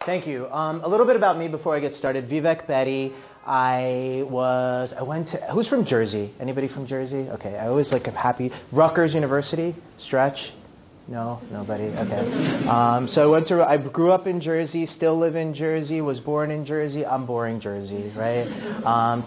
Thank you. A little bit about me before I get started. Vivek Bedi. Who's from Jersey? Anybody from Jersey? Okay, I always like, I'm happy. Rutgers University? Stretch? No? Nobody? Okay. So I grew up in Jersey, still live in Jersey, was born in Jersey. I'm boring Jersey, right?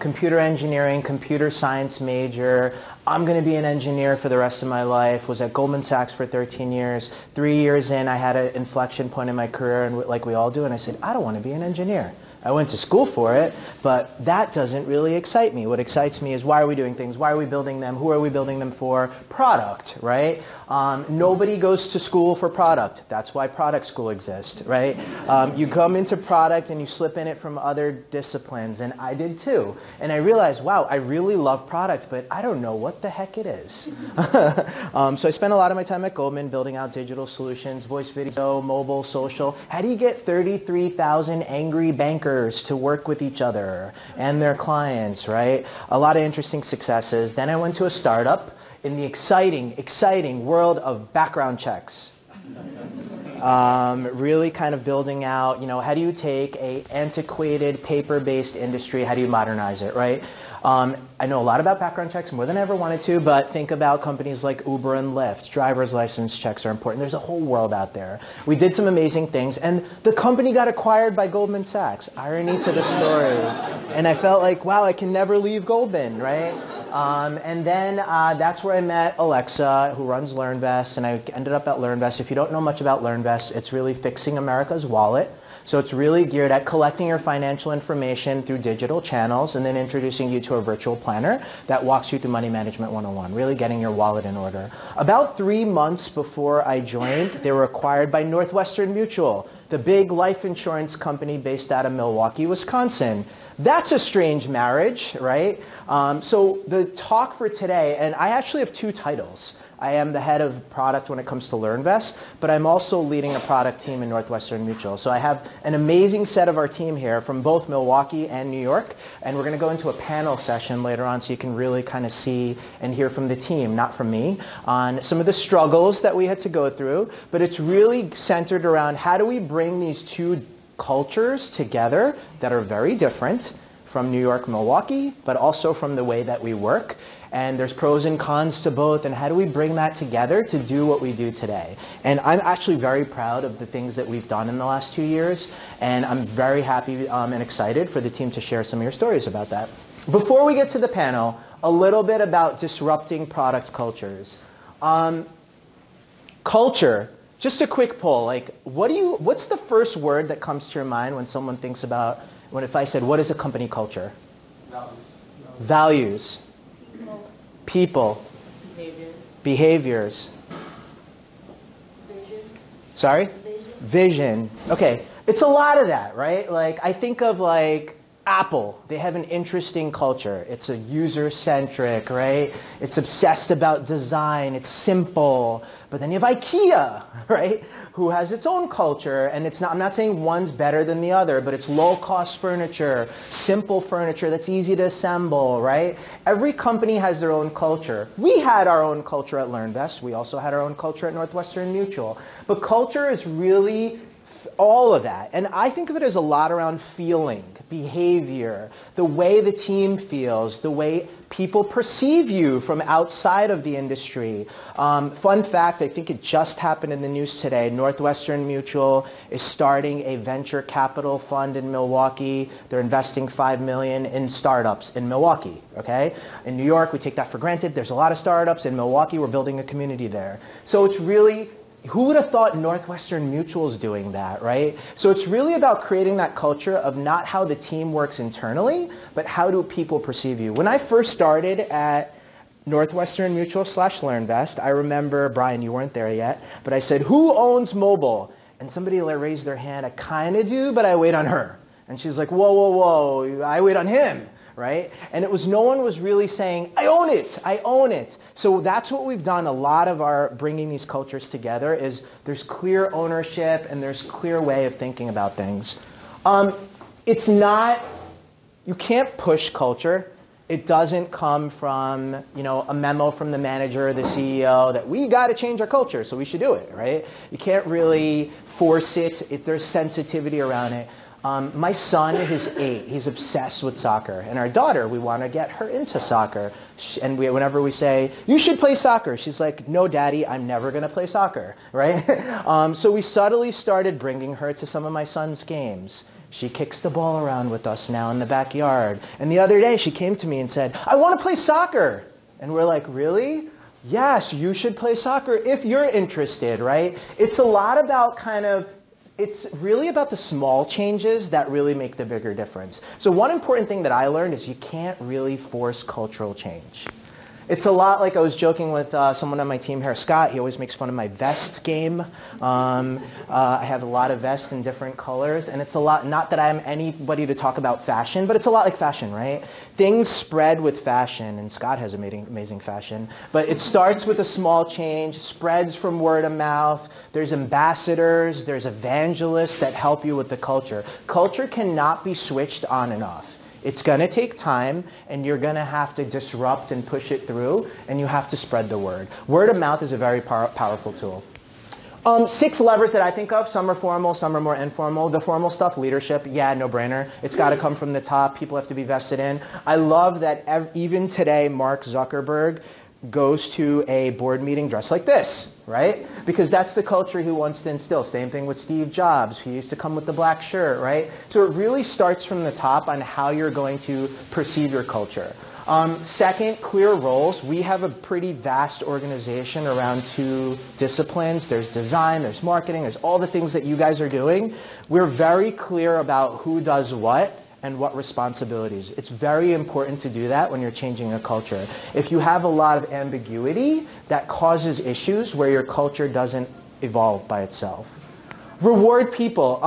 Computer engineering, computer science major. I'm going to be an engineer for the rest of my life. Was at Goldman Sachs for 13 years. 3 years in, I had an inflection point in my career, and like we all do, and I said, I don't want to be an engineer. I went to school for it, but that doesn't really excite me. What excites me is why are we doing things? Why are we building them? Who are we building them for? Product, right? Nobody goes to school for product. That's why Product School exists, right? You come into product and you slip in it from other disciplines, and I did too. And I realized, wow, I really love product, but I don't know what the heck it is. So I spent a lot of my time at Goldman building out digital solutions, voice, video, mobile, social. How do you get 33,000 angry bankers to work with each other and their clients, right? A lot of interesting successes. Then I went to a startup in the exciting world of background checks. Really kind of building out, you know, how do you take an antiquated paper-based industry, how do you modernize it, right? I know a lot about background checks, more than I ever wanted to, but think about companies like Uber and Lyft. Driver's license checks are important. There's a whole world out there. We did some amazing things, and the company got acquired by Goldman Sachs. Irony to the story. And I felt like, wow, I can never leave Goldman, right? And then that's where I met Alexa, who runs LearnVest, and I ended up at LearnVest. If you don't know much about LearnVest, it's really fixing America's wallet. So it's really geared at collecting your financial information through digital channels and then introducing you to a virtual planner that walks you through Money Management 101, really getting your wallet in order. About 3 months before I joined, they were acquired by Northwestern Mutual, the big life insurance company based out of Milwaukee, Wisconsin. That's a strange marriage, right? So the talk for today, and I actually have two titles. I am the head of product when it comes to LearnVest, but I'm also leading a product team in Northwestern Mutual. So I have an amazing set of our team here from both Milwaukee and New York, and we're going to go into a panel session later on so you can really kind of see and hear from the team, not from me, on some of the struggles that we had to go through. But it's really centered around how do we bring these two cultures together that are very different from New York, Milwaukee, but also from the way that we work. And there's pros and cons to both, and how do we bring that together to do what we do today? And I'm actually very proud of the things that we've done in the last 2 years, and I'm very happy and excited for the team to share some of your stories about that. Before we get to the panel, a little bit about disrupting product cultures. Culture, just a quick poll, like what's the first word that comes to your mind when someone thinks about, if I said, what is a company culture? Values. Values. People. Behaviors. Vision. Sorry? Vision. Okay. It's a lot of that, right? Like, I think of, like, Apple. They have an interesting culture. It's a user-centric, right? It's obsessed about design. It's simple. But then you have IKEA, right, who has its own culture. And it's not, I'm not saying one's better than the other, but it's low-cost furniture, simple furniture that's easy to assemble, right? Every company has their own culture. We had our own culture at LearnVest. We also had our own culture at Northwestern Mutual. But culture is really all of that. And I think of it as a lot around feeling, behavior, the way the team feels, the way people perceive you from outside of the industry. Fun fact, I think it just happened in the news today, Northwestern Mutual is starting a venture capital fund in Milwaukee. They're investing $5 million in startups in Milwaukee, okay? In New York, we take that for granted. There's a lot of startups. In Milwaukee, we're building a community there. So it's really, who would have thought Northwestern Mutual's doing that, right? So it's really about creating that culture of not how the team works internally, but how do people perceive you. When I first started at Northwestern Mutual / LearnVest, I remember, Brian, you weren't there yet, but I said, who owns mobile? And somebody raised their hand. I kind of do, but I wait on her. And she's like, whoa, whoa, whoa, I wait on him. Right? And it was, no one was really saying, I own it, I own it. So that's what we've done. A lot of our bringing these cultures together is there's clear ownership and there's clear way of thinking about things. You can't push culture. It doesn't come from, you know, a memo from the manager or the CEO that we got to change our culture, so we should do it, right? You can't really force it. There's sensitivity around it. My son is 8. He's obsessed with soccer. And our daughter, we want to get her into soccer. And whenever we say, you should play soccer, she's like, no, Daddy, I'm never going to play soccer, right? So we subtly started bringing her to some of my son's games. She kicks the ball around with us now in the backyard. And the other day, she came to me and said, I want to play soccer. And we're like, really? Yes, you should play soccer if you're interested, right? It's a lot about kind of, it's really about the small changes that really make the bigger difference. So one important thing that I learned is you can't really force cultural change. It's a lot like I was joking with someone on my team here, Scott. He always makes fun of my vest game. I have a lot of vests in different colors. And it's a lot, not that I'm anybody to talk about fashion, but it's a lot like fashion, right? Things spread with fashion, and Scott has amazing fashion. But it starts with a small change, spreads from word of mouth. There's ambassadors, there's evangelists that help you with the culture. Culture cannot be switched on and off. It's going to take time, and you're going to have to disrupt and push it through, and you have to spread the word. Word of mouth is a very powerful tool. 6 levers that I think of. Some are formal, some are more informal. The formal stuff, leadership, yeah, no-brainer. It's got to come from the top. People have to be vested in. I love that even today, Mark Zuckerberg goes to a board meeting dressed like this, right? Because that's the culture he wants to instill. Same thing with Steve Jobs. He used to come with the black shirt, right? So it really starts from the top on how you're going to perceive your culture. Second, clear roles. We have a pretty vast organization around 2 disciplines. There's design, there's marketing, there's all the things that you guys are doing. We're very clear about who does what and what responsibilities. It's very important to do that when you're changing a culture. If you have a lot of ambiguity, that causes issues where your culture doesn't evolve by itself. Reward people.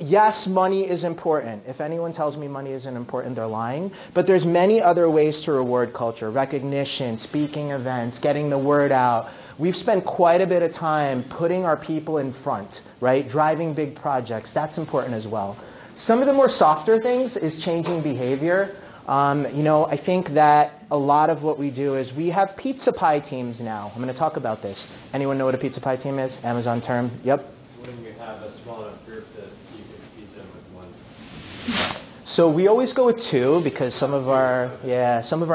Yes, money is important. If anyone tells me money isn't important, they're lying. But there's many other ways to reward culture. Recognition, speaking events, getting the word out. We've spent quite a bit of time putting our people in front, right? Driving big projects. That's important as well. Some of the more softer things is changing behavior. You know, I think that a lot of what we do is we have pizza pie teams now. I'm going to talk about this. Anyone know what a pizza pie team is? Amazon term? Yep. When you have a small enough group that you can feed them with 1. So we always go with 2 because some of our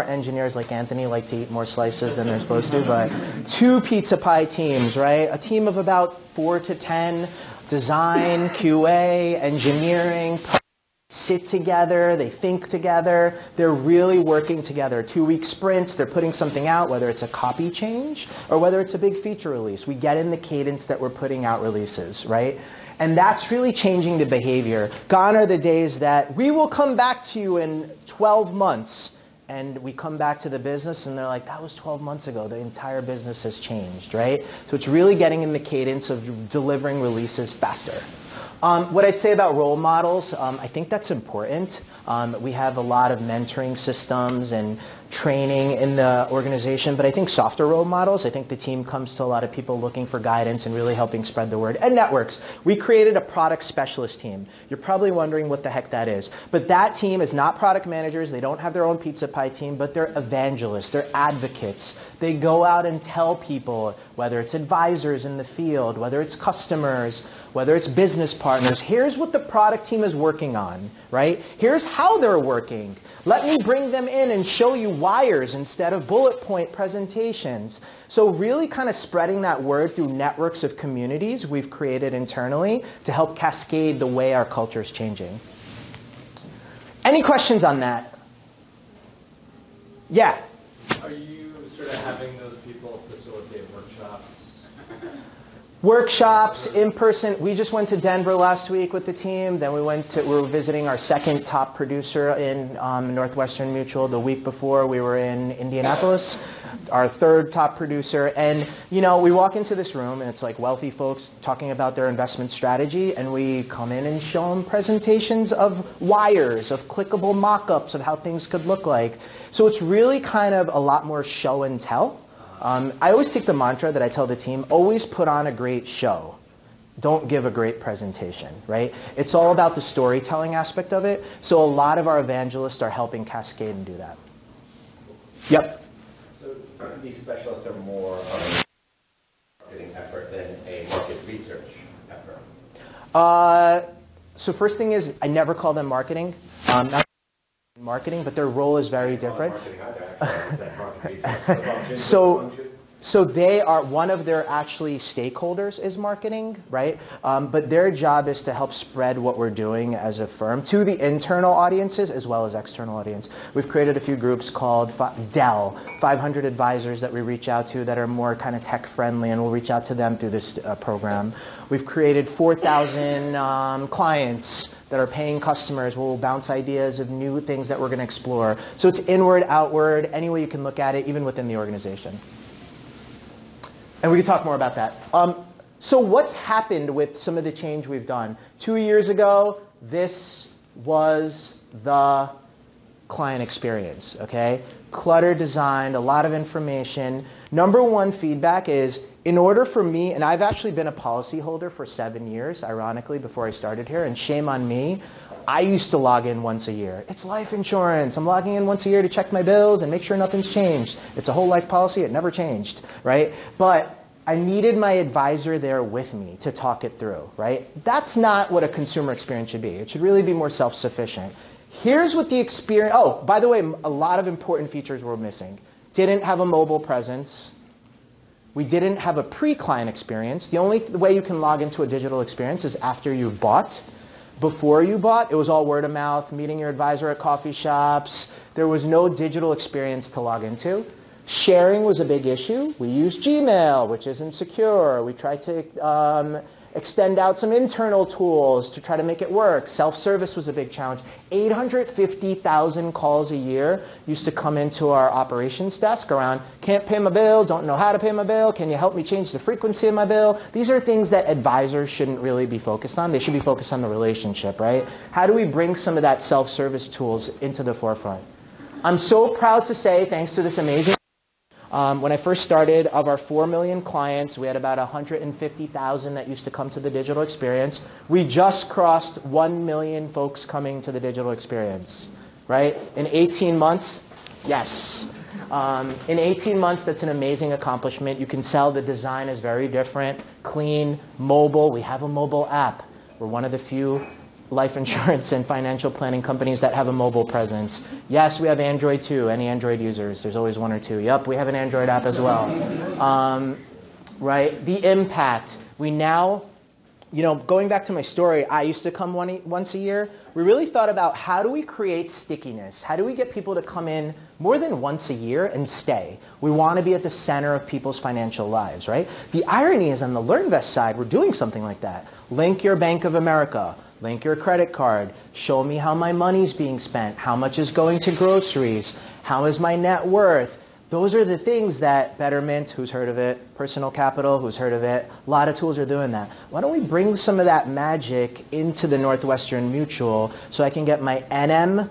engineers like Anthony like to eat more slices than they're supposed to. But 2 pizza pie teams, right? A team of about 4 to 10. Design, QA, engineering, sit together, they think together, they're really working together. 2-week sprints, they're putting something out, whether it's a copy change or whether it's a big feature release. We get in the cadence that we're putting out releases, right? And that's really changing the behavior. Gone are the days that we will come back to you in 12 months. And we come back to the business, and they're like, that was 12 months ago. The entire business has changed, right? So it's really getting in the cadence of delivering releases faster. What I'd say about role models, I think that's important. We have a lot of mentoring systems and training in the organization, but I think softer role models, I think the team comes to a lot of people looking for guidance and really helping spread the word. And networks. We created a product specialist team. You're probably wondering what the heck that is. But that team is not product managers. They don't have their own pizza pie team, but they're evangelists. They're advocates. They go out and tell people, whether it's advisors in the field, whether it's customers, whether it's business partners, here's what the product team is working on, right? Here's how they're working. Let me bring them in and show you wires instead of bullet point presentations. So really kind of spreading that word through networks of communities we've created internally to help cascade the way our culture is changing. Any questions on that? Yeah? Are you sort of having those people facilitate workshops? Workshops, in-person. We just went to Denver last week with the team. Then we were visiting our second top producer in Northwestern Mutual. The week before, we were in Indianapolis, our third top producer. And, you know, we walk into this room, and it's like wealthy folks talking about their investment strategy. And we come in and show them presentations of wires, of clickable mock-ups of how things could look like. So it's really kind of a lot more show and tell. I always take the mantra that I tell the team, always put on a great show. Don't give a great presentation, right? It's all about the storytelling aspect of it. So a lot of our evangelists are helping cascade and do that. Yep. So these specialists are more of a marketing effort than a market research effort? So first thing is, I never call them marketing. Not marketing, but their role is very different. So they are, one of their actually stakeholders is marketing, right? But their job is to help spread what we're doing as a firm to the internal audiences as well as external audience. We've created a few groups called Dell, 500 advisors that we reach out to that are more kind of tech friendly, and we'll reach out to them through this program. We've created 4,000 clients that are paying customers. We'll bounce ideas of new things that we're going to explore. So it's inward, outward, any way you can look at it, even within the organization. And we can talk more about that. So what's happened with some of the change we've done? 2 years ago, this was the client experience, okay? Clutter designed, a lot of information. Number one feedback is, in order for me, and I've actually been a policyholder for 7 years, ironically, before I started here, and shame on me, I used to log in once a year. It's life insurance. I'm logging in once a year to check my bills and make sure nothing's changed. It's a whole life policy. It never changed, right? But I needed my advisor there with me to talk it through, right? That's not what a consumer experience should be. It should really be more self-sufficient. Here's what the experience, oh, by the way, a lot of important features were missing. Didn't have a mobile presence. We didn't have a pre-client experience. The only way you can log into a digital experience is after you've bought. Before you bought, it was all word of mouth, meeting your advisor at coffee shops. There was no digital experience to log into. Sharing was a big issue. We used Gmail, which isn't secure. We tried to extend out some internal tools to try to make it work. Self-service was a big challenge. 850,000 calls a year used to come into our operations desk around, can't pay my bill, don't know how to pay my bill, can you help me change the frequency of my bill? These are things that advisors shouldn't really be focused on. They should be focused on the relationship, right? How do we bring some of that self-service tools into the forefront? I'm so proud to say, thanks to this amazing when I first started, of our 4 million clients, we had about 150,000 that used to come to the digital experience. We just crossed 1 million folks coming to the digital experience, right? In 18 months, yes. In 18 months, that's an amazing accomplishment. You can tell the design is very different, clean, mobile. We have a mobile app. We're one of the few life insurance and financial planning companies that have a mobile presence. Yes, we have Android too. Any Android users? There's always one or two. Yep, we have an Android app as well. Right? The impact. We now, you know, going back to my story, I used to come once a year. We really thought about, how do we create stickiness? How do we get people to come in more than once a year and stay? We want to be at the center of people's financial lives, right? The irony is, on the LearnVest side, we're doing something like that. Link your Bank of America. Link your credit card, show me how my money's being spent, how much is going to groceries, how is my net worth. Those are the things that Betterment, who's heard of it, Personal Capital, who's heard of it, a lot of tools are doing that. Why don't we bring some of that magic into the Northwestern Mutual so I can get my NM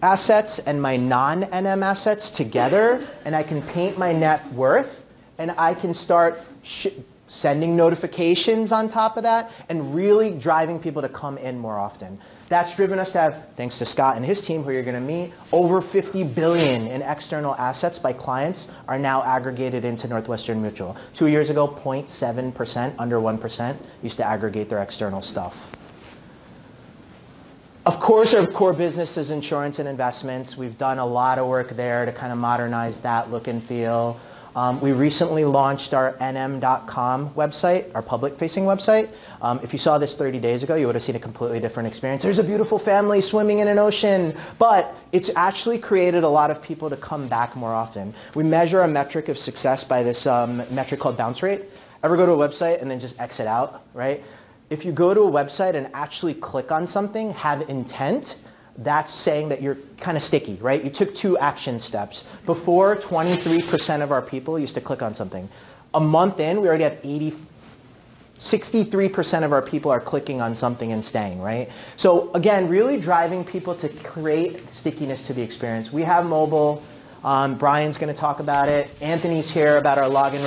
assets and my non-NM assets together, and I can paint my net worth, and I can start sending notifications on top of that, and really driving people to come in more often. That's driven us to have, thanks to Scott and his team, who you're going to meet, over 50 billion in external assets by clients are now aggregated into Northwestern Mutual. 2 years ago, 0.7%, under 1%, used to aggregate their external stuff. Of course, our core business is insurance and investments. We've done a lot of work there to kind of modernize that look and feel. We recently launched our nm.com website, our public-facing website. If you saw this 30 days ago, you would have seen a completely different experience. There's a beautiful family swimming in an ocean, but it's actually created a lot of people to come back more often. We measure a metric of success by this metric called bounce rate. Ever go to a website and then just exit out, right? If you go to a website and actually click on something, have intent, that's saying that you're kind of sticky, right? You took two action steps. Before, 23% of our people used to click on something. A month in, we already have 63% of our people are clicking on something and staying, right? So again, really driving people to create stickiness to the experience. We have mobile. Brian's going to talk about it. Anthony's here about our login.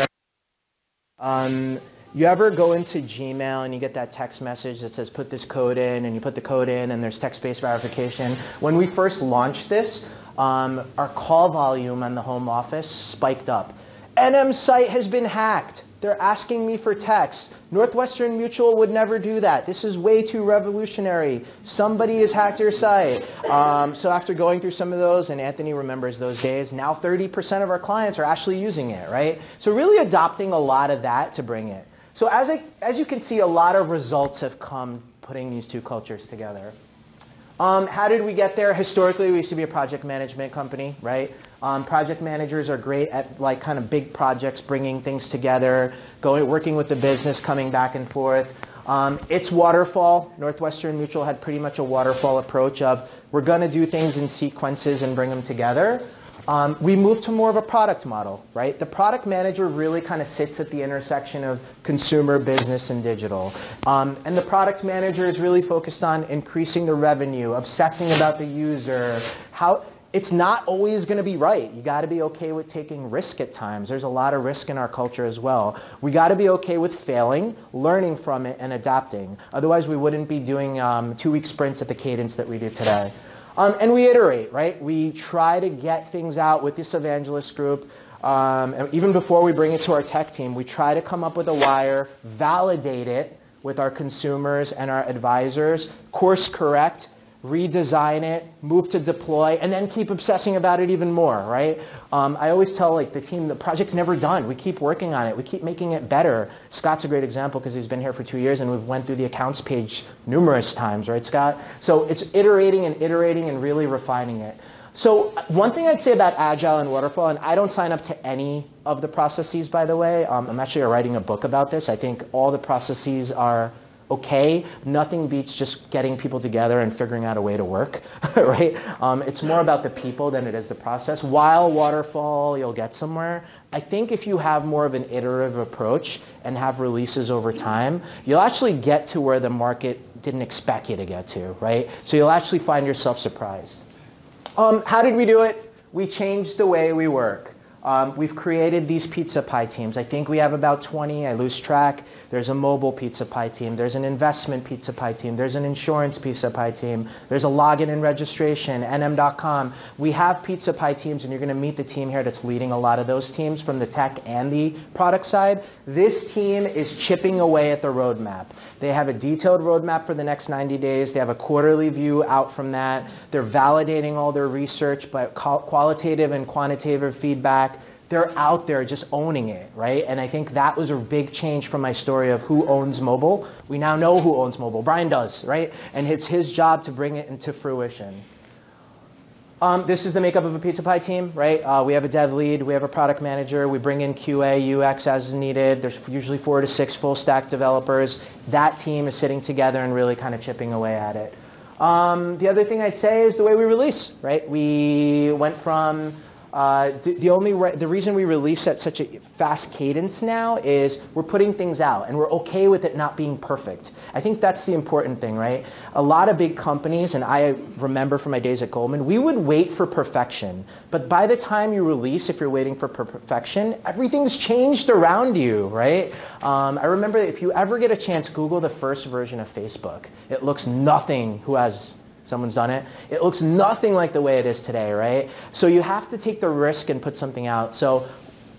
You ever go into Gmail and you get that text message that says put this code in, and you put the code in and there's text-based verification? When we first launched this, Our call volume on the home office spiked up. NM site has been hacked. They're asking me for texts. Northwestern Mutual would never do that. This is way too revolutionary. Somebody has hacked your site. So after going through some of those, and Anthony remembers those days, now 30% of our clients are actually using it, right? So really adopting a lot of that to bring it. So as you can see, a lot of results have come putting these two cultures together. How did we get there? Historically, we used to be a project management company, right? Project managers are great at like kind of big projects, bringing things together, working with the business, coming back and forth. It's waterfall. Northwestern Mutual had pretty much a waterfall approach of we're going to do things in sequences and bring them together. We moved to more of a product model, right? The product manager really kind of sits at the intersection of consumer, business, and digital. And the product manager is really focused on increasing the revenue, obsessing about the user, how... It's not always going to be right. You got to be okay with taking risk at times. There's a lot of risk in our culture as well. We got to be okay with failing, learning from it, and adapting. Otherwise, we wouldn't be doing 2-week sprints at the cadence that we do today. And we iterate, right? We try to get things out with this evangelist group. And even before we bring it to our tech team, we try to come up with a wire, validate it with our consumers and our advisors, course correct, redesign it, move to deploy, and then keep obsessing about it even more, right? I always tell like the team, the project's never done. We keep working on it. We keep making it better. Scott's a great example because he's been here for 2 years and we've went through the accounts page numerous times, right, Scott? So it's iterating and iterating and really refining it. So one thing I'd say about Agile and Waterfall, and I don't sign up to any of the processes, by the way. I'm actually writing a book about this. I think all the processes are okay, nothing beats just getting people together and figuring out a way to work, right? It's more about the people than it is the process. While waterfall, you'll get somewhere. I think if you have more of an iterative approach and have releases over time, you'll actually get to where the market didn't expect you to get to, right? So you'll actually find yourself surprised. How did we do it? We changed the way we work. We've created these pizza pie teams. I think we have about 20. I lose track. There's a mobile pizza pie team. There's an investment pizza pie team. There's an insurance pizza pie team. There's a login and registration, NM.com. We have pizza pie teams, and you're going to meet the team here that's leading a lot of those teams from the tech and the product side. This team is chipping away at the roadmap. They have a detailed roadmap for the next 90 days. They have a quarterly view out from that. They're validating all their research, but qualitative and quantitative feedback. They're out there just owning it, right? And I think that was a big change from my story of who owns mobile. We now know who owns mobile. Brian does, right? And it's his job to bring it into fruition. This is the makeup of a pizza pie team, right? We have a dev lead, we have a product manager, we bring in QA, UX as needed. There's usually 4 to 6 full stack developers. That team is sitting together and really kind of chipping away at it. The other thing I'd say is the way we release, right? We went from the reason we release at such a fast cadence now is we're putting things out and we're okay with it not being perfect. I think that's the important thing, right? A lot of big companies, and I remember from my days at Goldman, we would wait for perfection. But by the time you release, if you're waiting for perfection, everything's changed around you, right? I remember if you ever get a chance, Google the first version of Facebook. It looks nothing someone's done it. It looks nothing like the way it is today, right? So you have to take the risk and put something out. So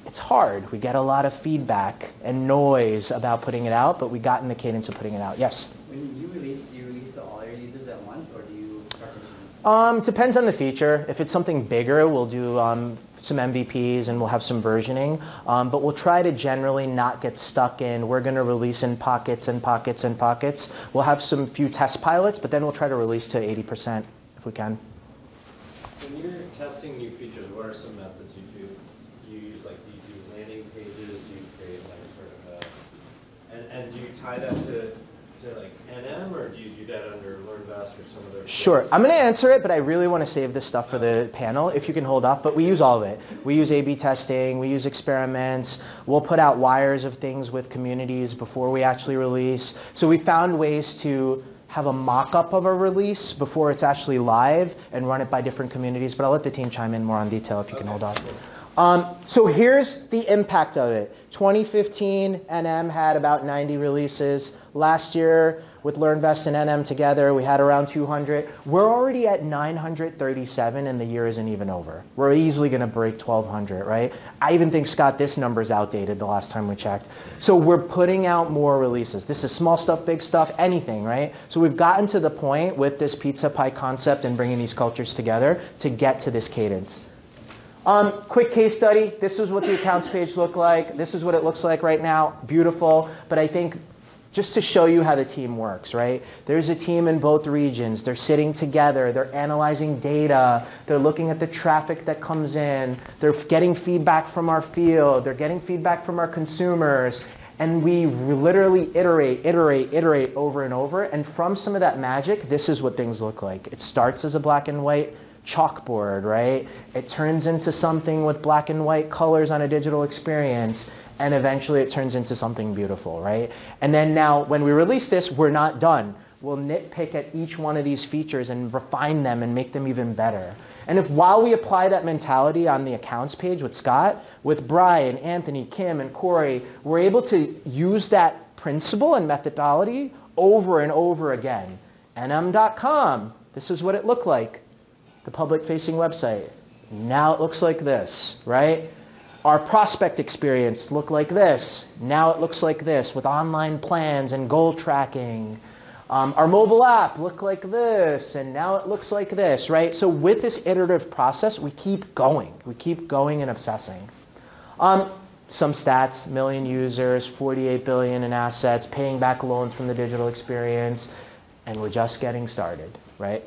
it's hard. We get a lot of feedback and noise about putting it out, but we got in the cadence of putting it out. Yes? When you release, do you release to all your users at once, or do you partition? Depends on the feature. If it's something bigger, we'll do some MVPs and we'll have some versioning. But we'll try to generally not get stuck in, we're going to release in pockets and pockets and pockets. We'll have some few test pilots, but then we'll try to release to 80% if we can. When you're testing new features, what are some methods you use? Like, do you do landing pages? Do you create like sort of a, and do you tie that to like NM, or do you do that under LearnVest or some other? Sure. I'm going to answer it, but I really want to save this stuff for the panel, if you can hold off. But we use all of it. We use A/B testing. We use experiments. We'll put out wires of things with communities before we actually release. So we found ways to have a mock-up of a release before it's actually live and run it by different communities. But I'll let the team chime in more on detail if you can hold off. So here's the impact of it. 2015, NM had about 90 releases. Last year, with LearnVest and NM together, we had around 200. We're already at 937, and the year isn't even over. We're easily going to break 1,200, right? I even think, Scott, this number's outdated the last time we checked. So we're putting out more releases. This is small stuff, big stuff, anything, right? So we've gotten to the point with this pizza pie concept and bringing these cultures together to get to this cadence. Quick case study. This is what the accounts page looked like. This is what it looks like right now. Beautiful. But I think just to show you how the team works, right? There's a team in both regions. They're sitting together. They're analyzing data. They're looking at the traffic that comes in. They're getting feedback from our field. They're getting feedback from our consumers. And we literally iterate over and over. And from some of that magic, this is what things look like. It starts as a black and white chalkboard, right? It turns into something with black and white colors on a digital experience, and eventually it turns into something beautiful, right? And then now when we release this, we're not done. We'll nitpick at each one of these features and refine them and make them even better. And if while we apply that mentality on the accounts page with Scott, with Brian, Anthony, Kim, and Corey, we're able to use that principle and methodology over and over again. NM.com, this is what it looked like. The public-facing website, now it looks like this, right? Our prospect experience looked like this. Now it looks like this with online plans and goal tracking. Our mobile app looked like this, and now it looks like this, right? So with this iterative process, we keep going. We keep going and obsessing. Some stats, million users, 48 billion in assets, paying back loans from the digital experience, and we're just getting started, right?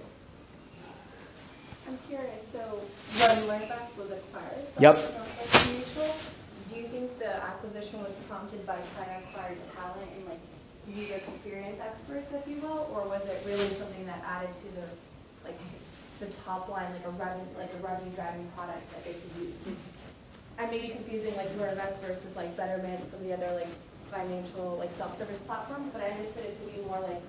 When LearnVest was acquired by Northwestern Mutual, do you think the acquisition was prompted by trying to acquire talent and like user experience experts, if you will, or was it really something that added to the top line, like a revenue driving product that they could use? I may be confusing like LearnVest versus like Betterment and some of the other like financial like self-service platforms, but I understood it to be more like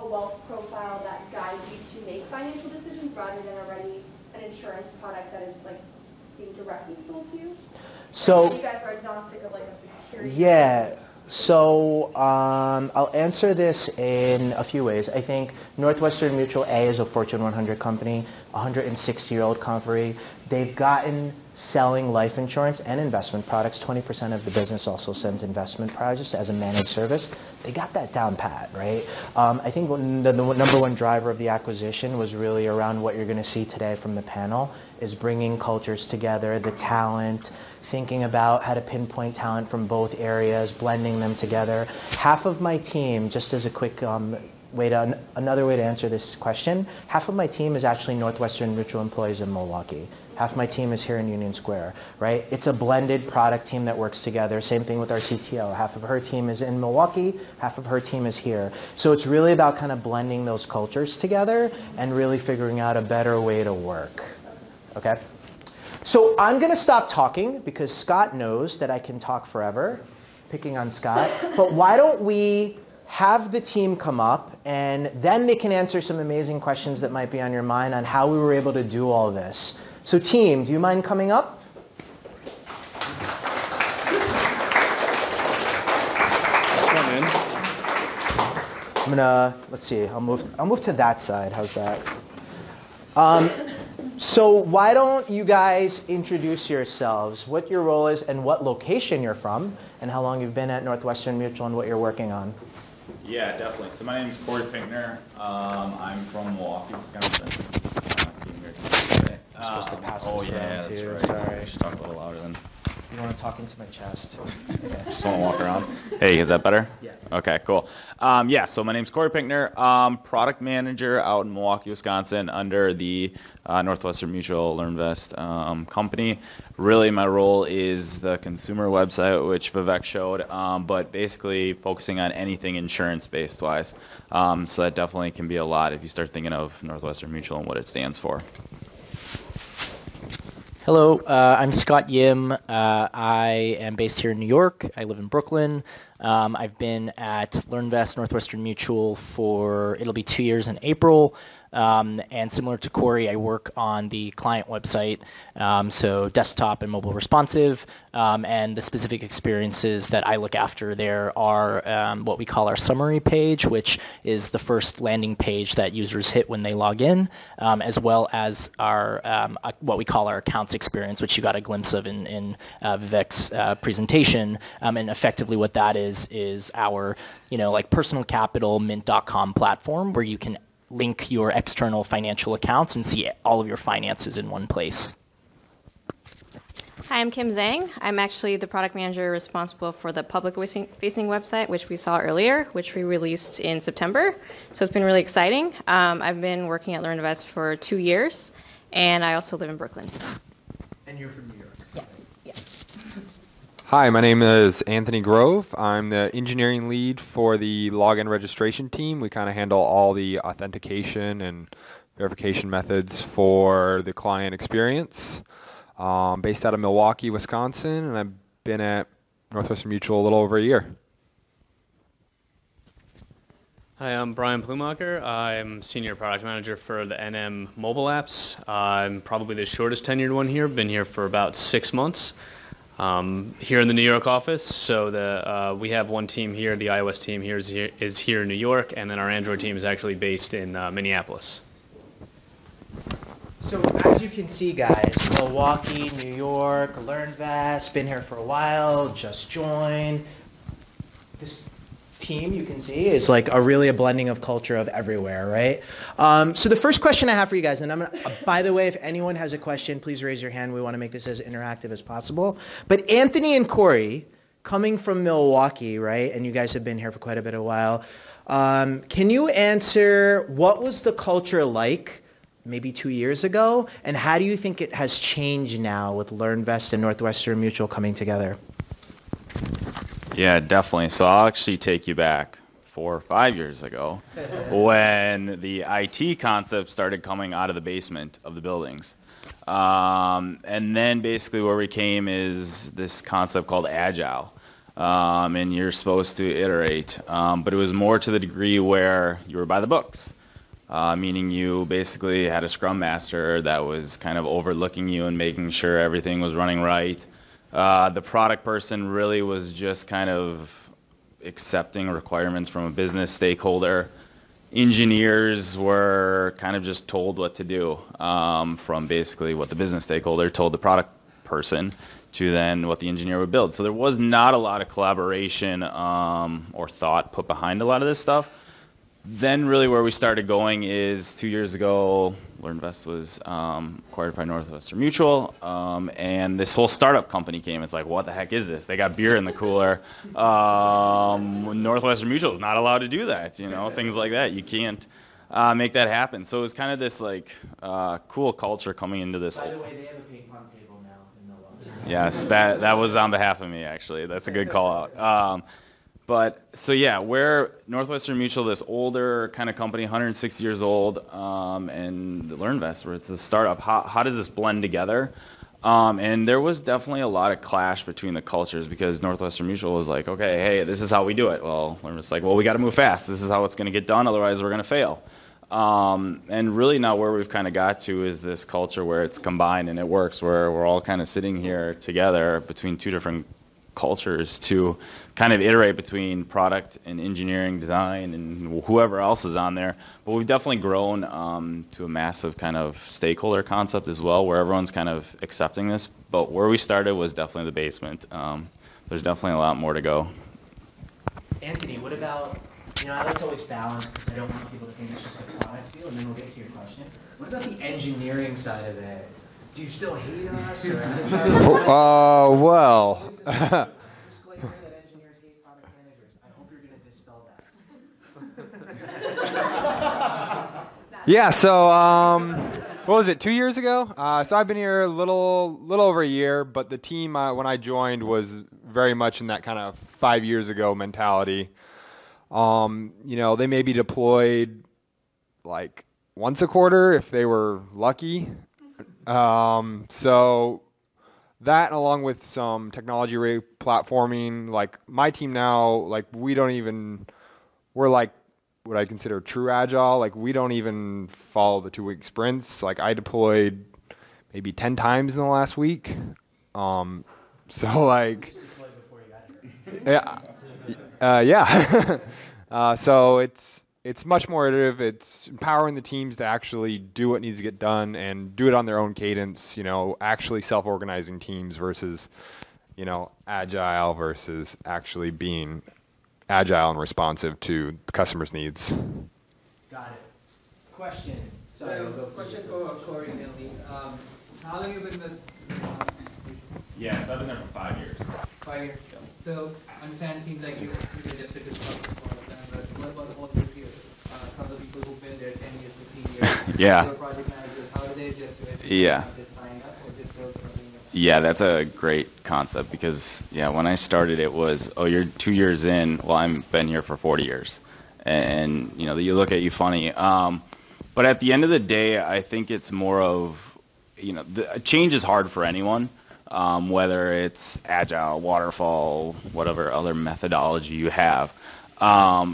a wealth profile that guides you to make financial decisions rather than already an insurance product that is like being directly sold to you? So you guys are agnostic of like a security. Yeah. So I'll answer this in a few ways. I think Northwestern Mutual A is a Fortune 100 company, 160-year-old company. They've gotten selling life insurance and investment products. 20% of the business also sends investment products as a managed service. They got that down pat, right? I think the number one driver of the acquisition was really around what you're going to see today from the panel is bringing cultures together, the talent, thinking about how to pinpoint talent from both areas, blending them together. Half of my team, just as a quick way to, another way to answer this question, half of my team is actually Northwestern Mutual employees in Milwaukee. Half my team is here in Union Square, right? It's a blended product team that works together. Same thing with our CTO. Half of her team is in Milwaukee, half of her team is here. So it's really about kind of blending those cultures together and really figuring out a better way to work, okay? So I'm going to stop talking because Scott knows that I can talk forever, picking on Scott. But why don't we have the team come up, and then they can answer some amazing questions that might be on your mind on how we were able to do all this. So team, do you mind coming up? I'm going to, let's see, I'll move to that side. How's that? So why don't you guys introduce yourselves, what your role is and what location you're from, and how long you've been at Northwestern Mutual and what you're working on. Yeah, definitely. So my name is Corey Pinkner. I'm from Milwaukee, Wisconsin. I'm supposed to pass this around too. That's right. Sorry. I should talk a little louder then. You want to talk into my chest. Okay. Just want to walk around. Hey, is that better? Yeah. Okay, cool. Yeah, so my name's Corey Pinkner, product manager out in Milwaukee, Wisconsin, under the Northwestern Mutual LearnVest company. Really, my role is the consumer website, which Vivek showed, but basically focusing on anything insurance-based wise. So that definitely can be a lot if you start thinking of Northwestern Mutual and what it stands for. Hello, I'm Scott Yim. I am based here in New York. I live in Brooklyn. I've been at LearnVest, Northwestern Mutual for, it'll be 2 years in April. And similar to Corey, I work on the client website, so desktop and mobile responsive, and the specific experiences that I look after there are what we call our summary page, which is the first landing page that users hit when they log in, as well as our what we call our accounts experience, which you got a glimpse of in Vivek's presentation, and effectively what that is our, like Personal Capital, Mint.com platform where you can link your external financial accounts and see all of your finances in one place. Hi, I'm Kim Zhang. I'm actually the product manager responsible for the public-facing website, which we saw earlier, which we released in September. So it's been really exciting. I've been working at LearnVest for 2 years, and I also live in Brooklyn. And you're from New York. Yeah. Hi, my name is Anthony Grove. I'm the engineering lead for the login registration team. We kind of handle all the authentication and verification methods for the client experience. Based out of Milwaukee, Wisconsin, and I've been at Northwestern Mutual a little over a year. Hi, I'm Brian Plumacher. I'm Senior Product Manager for the NM mobile apps. I'm probably the shortest tenured one here. Been here for about 6 months. Here in the New York office, so we have one team here. The iOS team here is here in New York, and then our Android team is actually based in Minneapolis. So as you can see, guys, Milwaukee, New York, LearnVest, been here for a while, just joined. This team, you can see, is like really a blending of culture of everywhere, right? So the first question I have for you guys, and I'm gonna, by the way, if anyone has a question, please raise your hand. We want to make this as interactive as possible. But Anthony and Corey, coming from Milwaukee, right, and you guys have been here for quite a bit of a while, can you answer what was the culture like maybe 2 years ago, and how do you think it has changed now with LearnVest and Northwestern Mutual coming together? Yeah, definitely. So I'll actually take you back 4 or 5 years ago when the IT concept started coming out of the basement of the buildings. And then basically where we came is this concept called agile. And you're supposed to iterate. But it was more to the degree where you were by the books. Meaning you basically had a scrum master that was kind of overlooking you and making sure everything was running right. The product person really was just kind of accepting requirements from a business stakeholder. Engineers were kind of just told what to do from basically what the business stakeholder told the product person to then what the engineer would build. So there was not a lot of collaboration or thought put behind a lot of this stuff. Then really where we started going is 2 years ago, LearnVest was acquired by Northwestern Mutual, and this whole startup company came. It's like, what the heck is this? They got beer in the cooler. Northwestern Mutual is not allowed to do that, things like that. You can't make that happen. So it was kind of this like cool culture coming into this. By the way, they have a ping pong table now in the Yes, that was on behalf of me, actually. That's a good call out. But so yeah, we're Northwestern Mutual, this older kind of company, 160 years old, and LearnVest, where it's a startup. How does this blend together? And there was definitely a lot of clash between the cultures because Northwestern Mutual was like, okay, hey, this is how we do it. Well, LearnVest's like, well, we got to move fast. This is how it's going to get done. Otherwise, we're going to fail. And really now where we've kind of got to is this culture where it's combined and it works, where we're all kind of sitting here together between two different cultures to kind of iterate between product and engineering design and whoever else is on there. But we've definitely grown to a massive kind of stakeholder concept as well, where everyone's kind of accepting this. But where we started was definitely the basement. There's definitely a lot more to go. Anthony, what about, I like to always balance because I don't want people to think it's just a product field, and then we'll get to your question. What about the engineering side of it? Do you still hate us? Or well. Disclaimer that engineers hate product managers. I hope you're going to dispel that. Yeah, so what was it, 2 years ago? So I've been here a little over a year, but the team when I joined was very much in that kind of 5 years ago mentality. They may be deployed like once a quarter if they were lucky. So That along with some technology replatforming, like my team now, like we're like what I consider true agile. Like we don't even follow the 2-week sprints. Like I deployed maybe 10 times in the last week. So like, yeah. So it's much more iterative. It's empowering the teams to actually do what needs to get done and do it on their own cadence. You know, actually self-organizing teams versus, you know, agile versus actually being agile and responsive to the customer's needs. Got it. Question. Sorry, so, question for Corey and Emily. How long have you been with Mutual? Yes, I've been there for 5 years. 5 years. Yeah. So, understand it seems like you just did this for what about all these years? Some of the people who've been there 10 years, 15 years. Yeah. Project managers, how do they adjust to it? Yeah. Just sign up or just build something? Yeah, that's a great concept because, yeah, when I started it was, oh, you're 2 years in. Well, I've been here for 40 years. And, you know, you look at you funny. But at the end of the day, I think it's more of, you know, change is hard for anyone, whether it's agile, waterfall, whatever other methodology you have.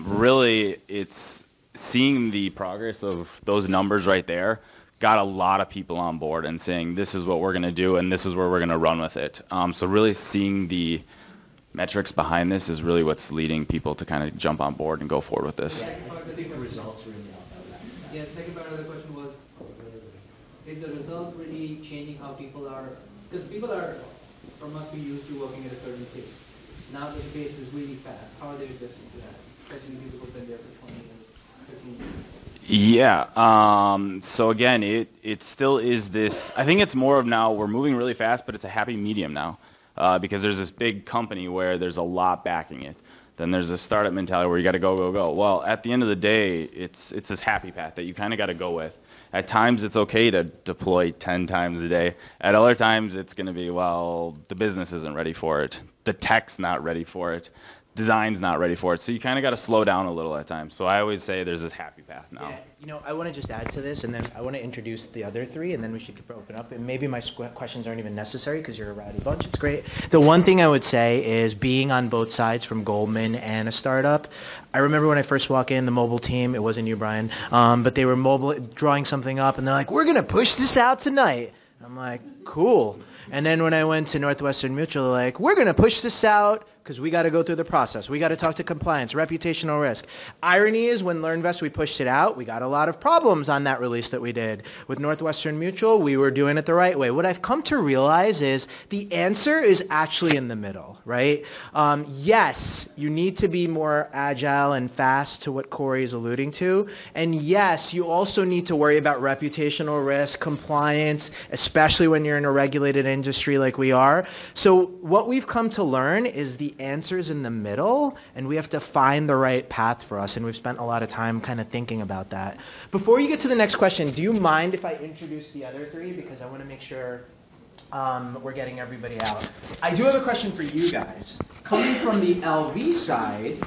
Really, it's seeing the progress of those numbers right there. Got a lot of people on board and saying this is what we're going to do and this is where we're going to run with it. So really seeing the metrics behind this is really what's leading people to kind of jump on board and go forward with this. Yeah, I think the results really help. Yeah, the second part of the question was, is the result really changing how people are, because people are or must be used to working at a certain pace. Now the pace is really fast. How are they adjusting to that? Especially people who have been there for 20 years, 15 years. Yeah. So again, it still is this. I think it's more of now we're moving really fast, but it's a happy medium now because there's this big company where there's a lot backing it. Then there's a startup mentality where you got to go, go, go. Well, at the end of the day, it's this happy path that you kind of got to go with. At times, it's okay to deploy 10 times a day. At other times, it's going to be, well, the business isn't ready for it. The tech's not ready for it. Design's not ready for it. So you kind of got to slow down a little at times. So I always say there's this happy path now. Yeah, you know, I want to just add to this, and then I want to introduce the other three, and then we should open up. And maybe my questions aren't even necessary because you're a rowdy bunch. It's great. The one thing I would say is being on both sides from Goldman and a startup. I remember when I first walked in, the mobile team, it wasn't you, Brian, but they were mobile drawing something up, and they're like, we're going to push this out tonight. And I'm like, cool. And then when I went to Northwestern Mutual, they're like, we're going to push this out because we got to go through the process. We got to talk to compliance, reputational risk. Irony is when LearnVest, we pushed it out, we got a lot of problems on that release that we did. With Northwestern Mutual, we were doing it the right way. What I've come to realize is the answer is actually in the middle, right? Yes, you need to be more agile and fast to what Corey is alluding to. And yes, you also need to worry about reputational risk, compliance, especially when you're in a regulated industry like we are. So what we've come to learn is the answers in the middle, and we have to find the right path for us, and we've spent a lot of time kind of thinking about that. Before you get to the next question, do you mind if I introduce the other three? Because I want to make sure we're getting everybody out. I do have a question for you guys. Coming from the LV side,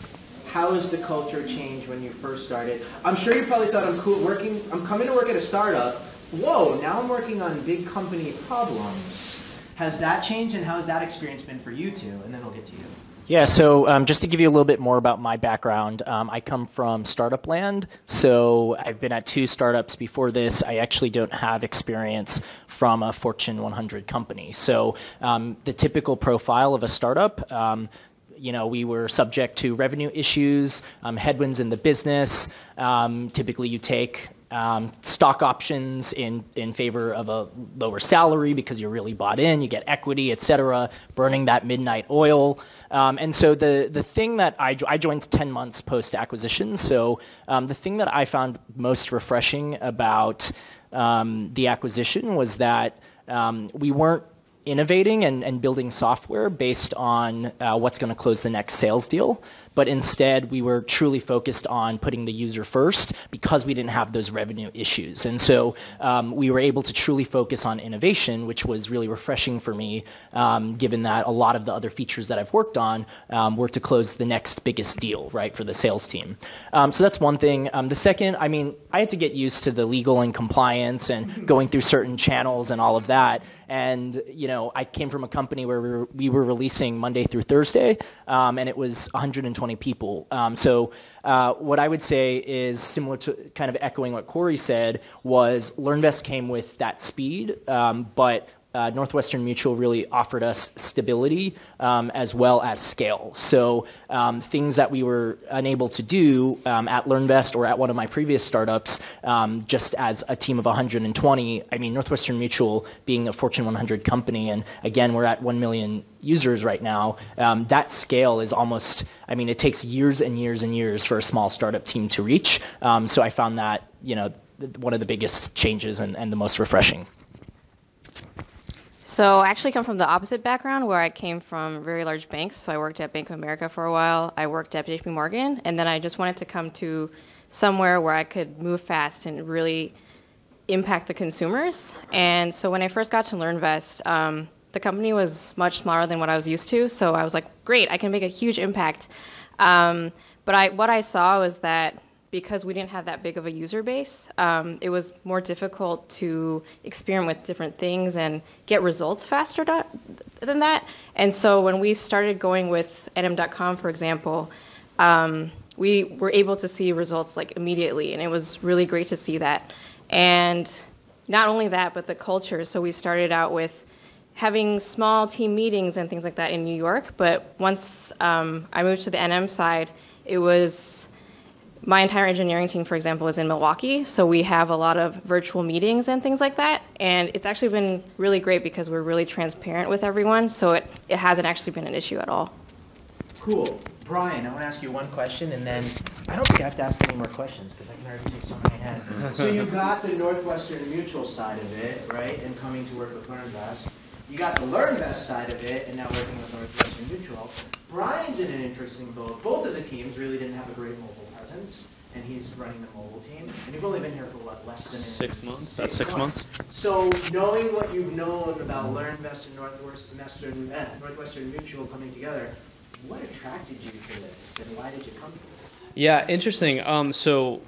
how has the culture changed when you first started? I'm sure you probably thought I'm coming to work at a startup. Whoa, now I'm working on big company problems. Has that changed, and how has that experience been for you two? And then we'll get to you. Yeah, so just to give you a little bit more about my background, I come from startup land. So I've been at 2 startups before this. I actually don't have experience from a Fortune 100 company. So the typical profile of a startup, you know, we were subject to revenue issues, headwinds in the business. Typically, you take stock options in favor of a lower salary because you're really bought in, you get equity, et cetera, burning that midnight oil. And so the thing that I joined 10 months post-acquisition, so the thing that I found most refreshing about the acquisition was that we weren't innovating and building software based on what's going to close the next sales deal, but instead we were truly focused on putting the user first because we didn't have those revenue issues. And so we were able to truly focus on innovation, which was really refreshing for me, given that a lot of the other features that I've worked on were to close the next biggest deal, right, for the sales team. So that's one thing. The second, I mean, I had to get used to the legal and compliance and going through certain channels and all of that. And, you know, I came from a company where we were releasing Monday through Thursday, and it was 120 people. So what I would say is similar to kind of echoing what Corey said was LearnVest came with that speed, but Northwestern Mutual really offered us stability as well as scale. So things that we were unable to do at LearnVest or at one of my previous startups, just as a team of 120, I mean, Northwestern Mutual being a Fortune 100 company, and again, we're at 1 million users right now, that scale is almost, I mean, it takes years and years and years for a small startup team to reach. So I found that, you know, one of the biggest changes and the most refreshing. So I actually come from the opposite background where I came from very large banks. So I worked at Bank of America for a while. I worked at JP Morgan. And then I just wanted to come to somewhere where I could move fast and really impact the consumers. And so when I first got to LearnVest, the company was much smaller than what I was used to. So I was like, great, I can make a huge impact. But what I saw was that because we didn't have that big of a user base, it was more difficult to experiment with different things and get results faster than that. And so when we started going with NM.com, for example, we were able to see results like immediately, and it was really great to see that. And not only that, but the culture. So we started out with having small team meetings and things like that in New York. But once I moved to the NM side, it was... My entire engineering team, for example, is in Milwaukee, so we have a lot of virtual meetings and things like that, and it's actually been really great because we're really transparent with everyone, so it hasn't actually been an issue at all. Cool. Brian, I want to ask you one question, and then I don't think I have to ask any more questions because I can already see so many hands. So you got the Northwestern Mutual side of it, right, and coming to work with LearnVest. You got the LearnVest side of it, and now working with Northwestern Mutual. Brian's in an interesting boat. Both of the teams really didn't have a great mobile presence, and he's running the mobile team. And you've only been here for, what, less than 6 months? About 6 months. So knowing what you've known about LearnVest and Northwestern Mutual coming together, what attracted you to this, and why did you come to it? Yeah, interesting. So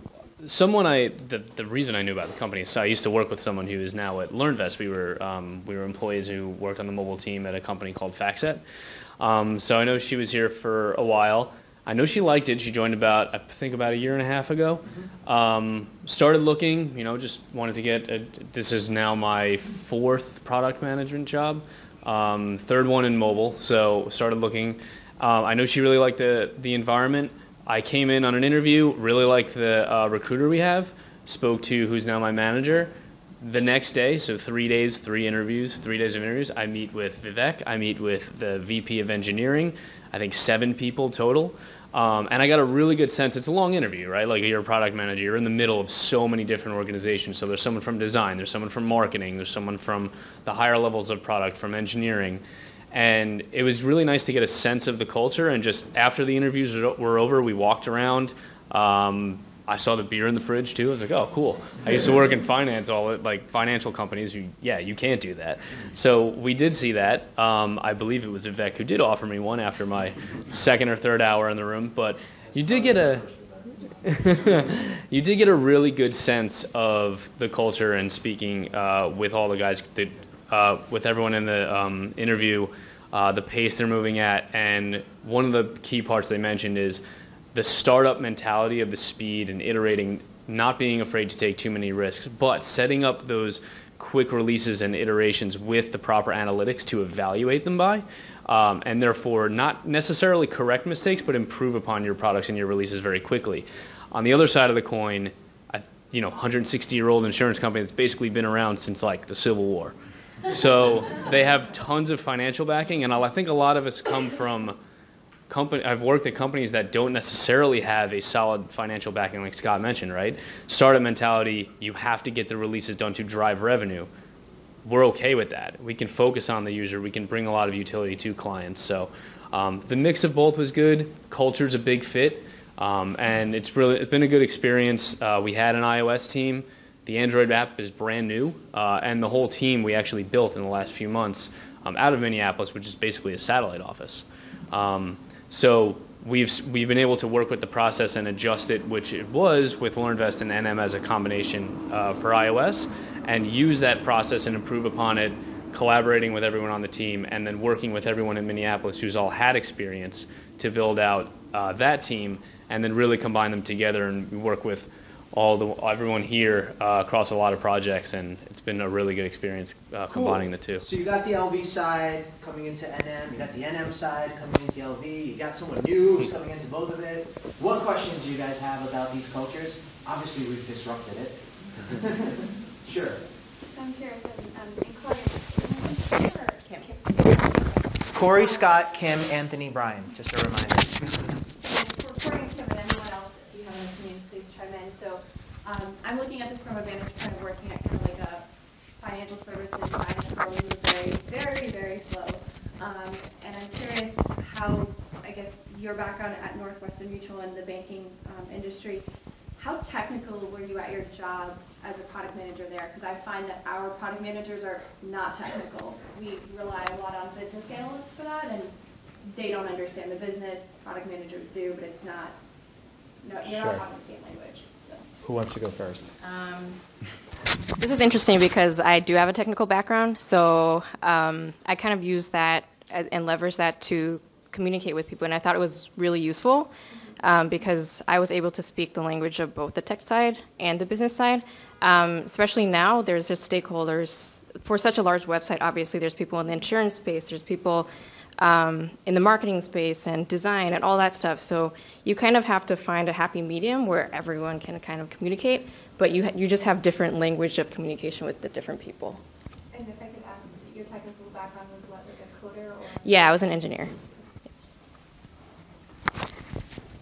someone the reason I knew about the company is I used to work with someone who is now at LearnVest. We were employees who worked on the mobile team at a company called FactSet. So I know she was here for a while. I know she liked it. She joined about a year and a half ago. Started looking, you know, just wanted to this is now my 4th product management job, 3rd one in mobile. So started looking. I know she really liked the environment. I came in on an interview, really liked the recruiter we have, spoke to who's now my manager. The next day, so 3 days, 3 days of interviews, I meet with Vivek, I meet with the VP of engineering, I think 7 people total, and I got a really good sense. It's a long interview, right? Like, you're a product manager, you're in the middle of so many different organizations, so there's someone from design, there's someone from marketing, there's someone from the higher levels of product, from engineering, and it was really nice to get a sense of the culture. And just after the interviews were over, we walked around. I saw the beer in the fridge too. I was like, oh, cool. I used to work in finance, financial companies. You can't do that. So we did see that. I believe it was Vivek who did offer me one after my 2nd or 3rd hour in the room. But you did get a really good sense of the culture. And speaking with all the guys, with everyone in the interview, the pace they're moving at, and one of the key parts they mentioned is the startup mentality of the speed and iterating, not being afraid to take too many risks, but setting up those quick releases and iterations with the proper analytics to evaluate them by, and therefore not necessarily correct mistakes, but improve upon your products and your releases very quickly. On the other side of the coin, 160-year-old insurance company that's basically been around since like the Civil War. So they have tons of financial backing, and I think a lot of us come from I've worked at companies that don't necessarily have a solid financial backing, like Scott mentioned, right? Startup mentality, you have to get the releases done to drive revenue. we're okay with that. We can focus on the user. We can bring a lot of utility to clients. So the mix of both was good. Culture's a big fit. And it's been a good experience. We had an iOS team. The Android app is brand new. And the whole team we actually built in the last few months out of Minneapolis, which is basically a satellite office. So we've been able to work with the process and adjust it, which it was with LearnVest and NM as a combination for iOS, and use that process and improve upon it, collaborating with everyone on the team, and then working with everyone in Minneapolis who's all had experience to build out that team, and then really combine them together and work with everyone here across a lot of projects, and it's been a really good experience combining the two. So you got the LV side coming into NM, you got the NM side coming into LV, you got someone new who's coming into both of it. What questions do you guys have about these cultures? Obviously we've disrupted it. Sure. I'm curious, and Kim. Corey, Scott, Kim, Anthony, Brian, just a reminder. I'm looking at this from a vantage point of working at kind of like a financial services dinosaur who is very, very, very slow. And I'm curious how, I guess, your background at Northwestern Mutual and the banking industry, how technical were you at your job as a product manager there? Because I find that our product managers are not technical. We rely a lot on business analysts for that, and they don't understand the business. Product managers do, but it's not, you're not talking the same language. Who wants to go first? This is interesting because I do have a technical background, so I kind of use that and leverage that to communicate with people, and I thought it was really useful because I was able to speak the language of both the tech side and the business side, especially now there's just stakeholders. For such a large website, obviously, there's people in the insurance space, there's people in the marketing space and design and all that stuff. So you kind of have to find a happy medium where everyone can kind of communicate, but you just have different language of communication with the different people. And if I could ask, your technical background was what, like a coder? Or? Yeah, I was an engineer.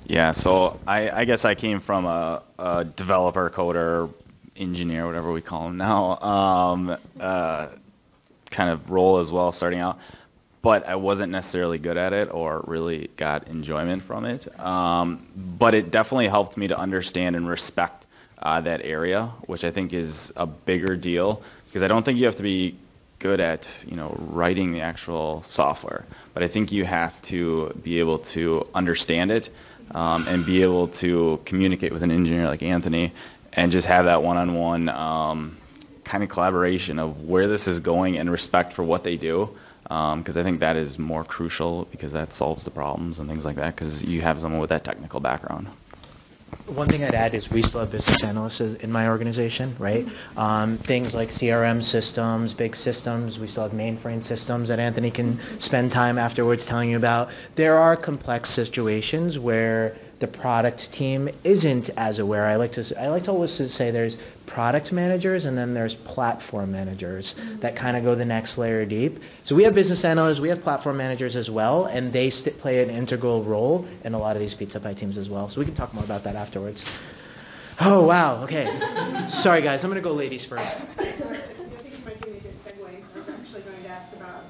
Yeah, so I guess I came from a developer, coder, engineer, whatever we call them now, kind of role as well starting out. But I wasn't necessarily good at it or really got enjoyment from it. But it definitely helped me to understand and respect that area, which I think is a bigger deal, because I don't think you have to be good at writing the actual software, but I think you have to be able to understand it and be able to communicate with an engineer like Anthony and just have that one-on-one kind of collaboration of where this is going and respect for what they do. Because I think that is more crucial, because that solves the problems and things like that, because you have someone with that technical background. One thing I'd add is we still have business analysts in my organization, right? Things like CRM systems, big systems, we still have mainframe systems that Anthony can spend time afterwards telling you about. There are complex situations where the product team isn't as aware. I like to always say there's product managers and then there's platform managers that kind of go the next layer deep. So we have business analysts, we have platform managers as well, and they play an integral role in a lot of these Pizza Pie teams as well. So we can talk more about that afterwards. Oh, wow, okay. Sorry, guys, I'm going to go ladies first. I think it might be a good segue, because I was actually going to ask about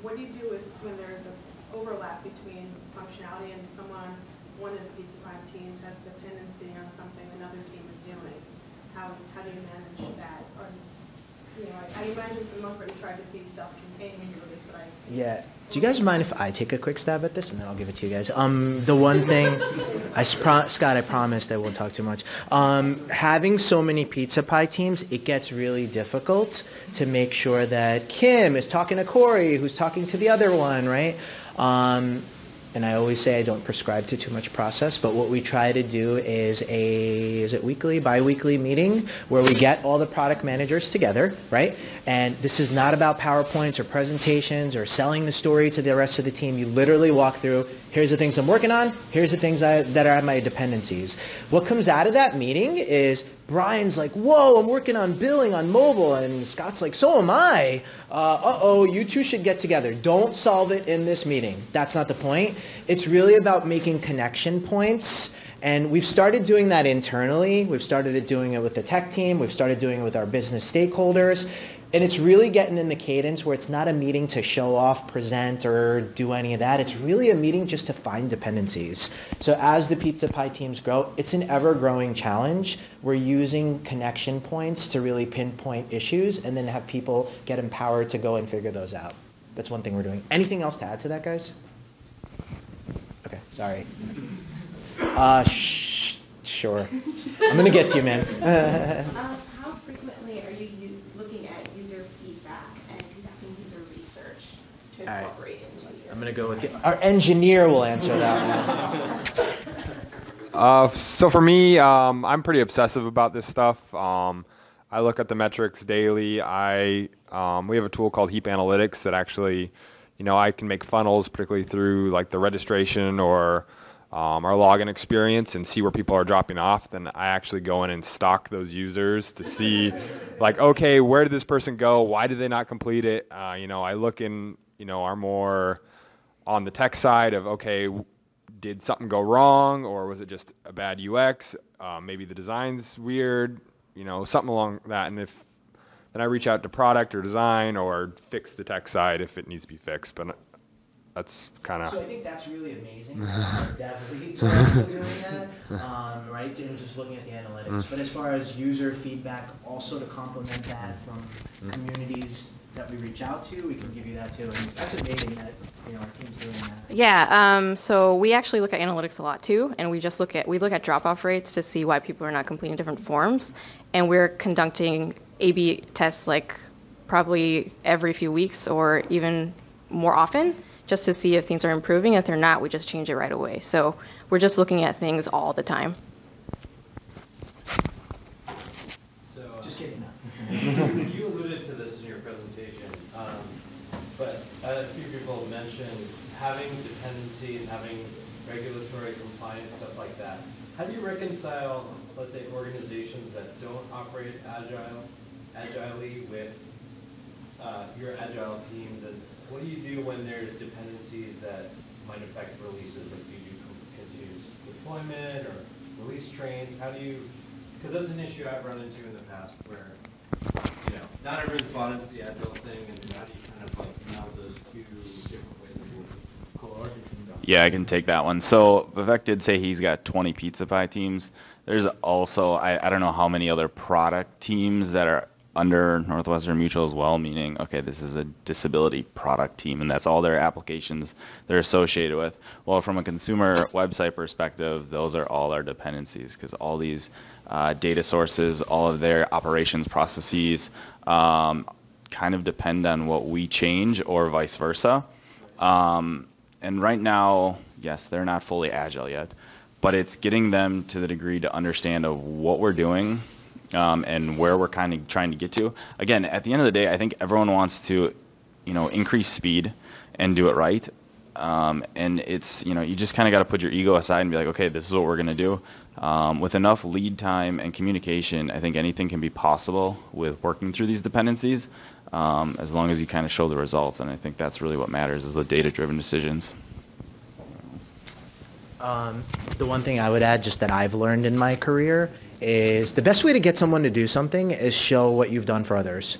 what do you do when there's an overlap between functionality and someone, one of the Pizza Pie teams has dependency on something another team is doing. How do you manage that? Or, I imagine the moment you tried to be self-contained when you were this, but yeah. Do you guys mind if I take a quick stab at this, and then I'll give it to you guys? The one thing, Scott, I promised I won't talk too much. Having so many Pizza Pie teams, it gets really difficult to make sure that Kim is talking to Corey, who's talking to the other one, right? And I always say I don't prescribe to too much process, but what we try to do is is it weekly, bi-weekly meeting where we get all the product managers together, right? And this is not about PowerPoints or presentations or selling the story to the rest of the team. You literally walk through, here's the things I'm working on, here's the things that are my dependencies. What comes out of that meeting is Brian's like, whoa, I'm working on billing on mobile, and Scott's like, so am I. Uh-oh, you two should get together. Don't solve it in this meeting. That's not the point. It's really about making connection points And we've started doing that internally. We've started doing it with the tech team. We've started doing it with our business stakeholders. And it's really getting in the cadence where it's not a meeting to show off, present, or do any of that. It's really a meeting just to find dependencies. So as the pizza pie teams grow, it's an ever-growing challenge. We're using connection points to really pinpoint issues and then have people get empowered to go and figure those out. That's one thing we're doing. Anything else to add to that, guys? Okay, sorry. Sure. I'm going to get to you, man. How frequently are you looking at user feedback and conducting user research to incorporate into your... I'm going to go with our engineer will answer that one. So for me, I'm pretty obsessive about this stuff. I look at the metrics daily. We have a tool called Heap Analytics that actually, you know, I can make funnels, particularly through like the registration or our login experience, and see where people are dropping off. Then I actually go in and stalk those users to see, like, okay, where did this person go? Why did they not complete it? You know, I look in, you know, are more on the tech side of, okay, did something go wrong, or was it just a bad UX? Maybe the design's weird, you know, something along that. And if then I reach out to product or design or fix the tech side if it needs to be fixed, but. That's kind of... So I think that's really amazing. Dev leads are also doing that, right? And just looking at the analytics. But as far as user feedback, also to complement that from communities that we reach out to, we can give you that too. And that's amazing that, you know, our team's doing that. Yeah, so we actually look at analytics a lot too, and we look at drop-off rates to see why people are not completing different forms. And we're conducting A/B tests like probably every few weeks or even more often, just to see if things are improving. If they're not, we just change it right away. So we're just looking at things all the time. So, just kidding. You alluded to this in your presentation, but a few people mentioned having dependencies, having regulatory compliance, stuff like that. How do you reconcile, let's say, organizations that don't operate agilely with your agile teams? And what do you do when there's dependencies that might affect releases? Like, do you do continuous deployment or release trains? How do you, because that's an issue I've run into in the past where, you know, not everyone's bought into the agile thing, and how do you kind of like meld those two different ways of working? Cool. Yeah, I can take that one. So Vivek did say he's got 20 pizza pie teams. There's also, I don't know how many other product teams that are under Northwestern Mutual as well, meaning, okay, this is a disability product team, and that's all their applications they're associated with. Well, from a consumer website perspective, those are all our dependencies, because all these data sources, all of their operations processes kind of depend on what we change or vice versa. And right now, yes, they're not fully agile yet, but it's getting them to the degree to understand of what we're doing, and where we're kind of trying to get to. Again, at the end of the day, I think everyone wants to, you know, increase speed and do it right. And it's, you know, you just kind of got to put your ego aside and be like, okay, this is what we're going to do. With enough lead time and communication, I think anything can be possible with working through these dependencies, as long as you kind of show the results. And I think that's really what matters, is the data-driven decisions. The one thing I would add, just that I've learned in my career, is the best way to get someone to do something is show what you've done for others,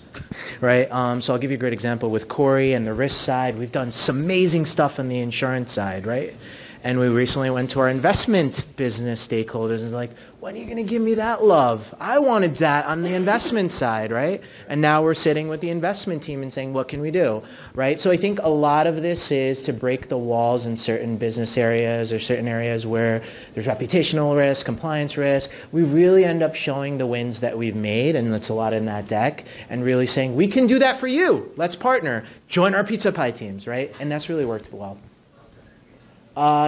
right? So I'll give you a great example. With Corey and the risk side, we've done some amazing stuff on the insurance side, right? And we recently went to our investment business stakeholders and like, when are you going to give me that love? I wanted that on the investment side, right? And now we're sitting with the investment team and saying, what can we do, right? So I think a lot of this is to break the walls in certain business areas or certain areas where there's reputational risk, compliance risk. We really end up showing the wins that we've made, and that's a lot in that deck, and really saying, we can do that for you. Let's partner. Join our pizza pie teams, right? And that's really worked well.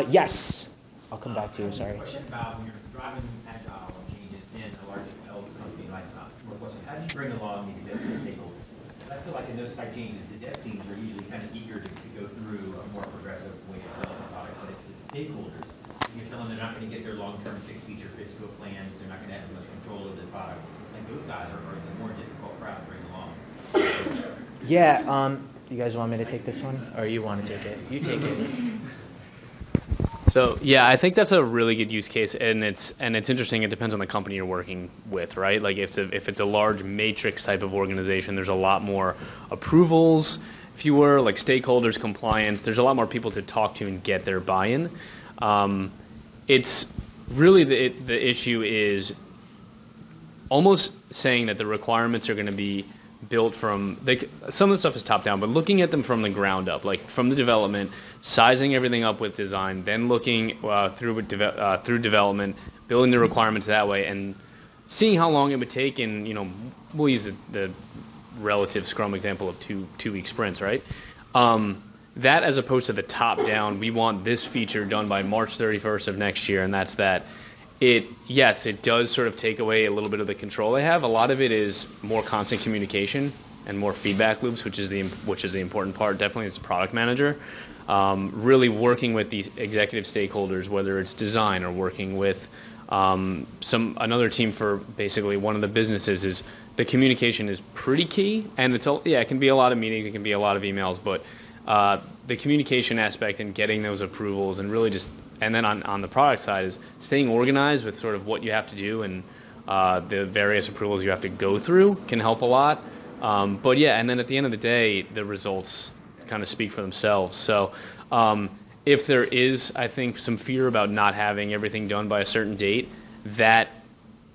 Yes, I'll come back to you, sorry. Question about when you're driving agile changes in a large company like Northwestern, how do you bring along the executive stakeholders? I feel like in those type changes, the dev teams are usually kind of eager to go through a more progressive way of developing product, but it's the stakeholders. You're telling them they're not going to get their long-term fixed-feature fiscal plans, they're not going to have as much control of the product. Like those guys are the more difficult crowd to bring along. Yeah, you guys want me to take this one? Or you want to take it? You take it. So yeah, I think that's a really good use case, and it's interesting. It depends on the company you're working with, right? Like if it's a large matrix type of organization, there's a lot more approvals, fewer like stakeholders, compliance. There's a lot more people to talk to and get their buy-in. It's really the issue is almost saying that the requirements are going to be built from, some of the stuff is top down, but looking at them from the ground up, like from the development, sizing everything up with design, then looking through development, building the requirements that way, and seeing how long it would take. And we'll use the relative Scrum example of two-week sprints, right? That as opposed to the top down, we want this feature done by March 31st of next year, and that's that. It does sort of take away a little bit of the control they have. A lot of it is more constant communication and more feedback loops, which is the important part. Definitely as a product manager, really working with the executive stakeholders, whether it's design or working with another team for basically one of the businesses, is the communication is pretty key. And it can be a lot of meetings, it can be a lot of emails, but the communication aspect and getting those approvals and really just. And then on the product side is staying organized with sort of what you have to do and the various approvals you have to go through can help a lot. And then at the end of the day, the results kind of speak for themselves. So if there is, I think, some fear about not having everything done by a certain date, that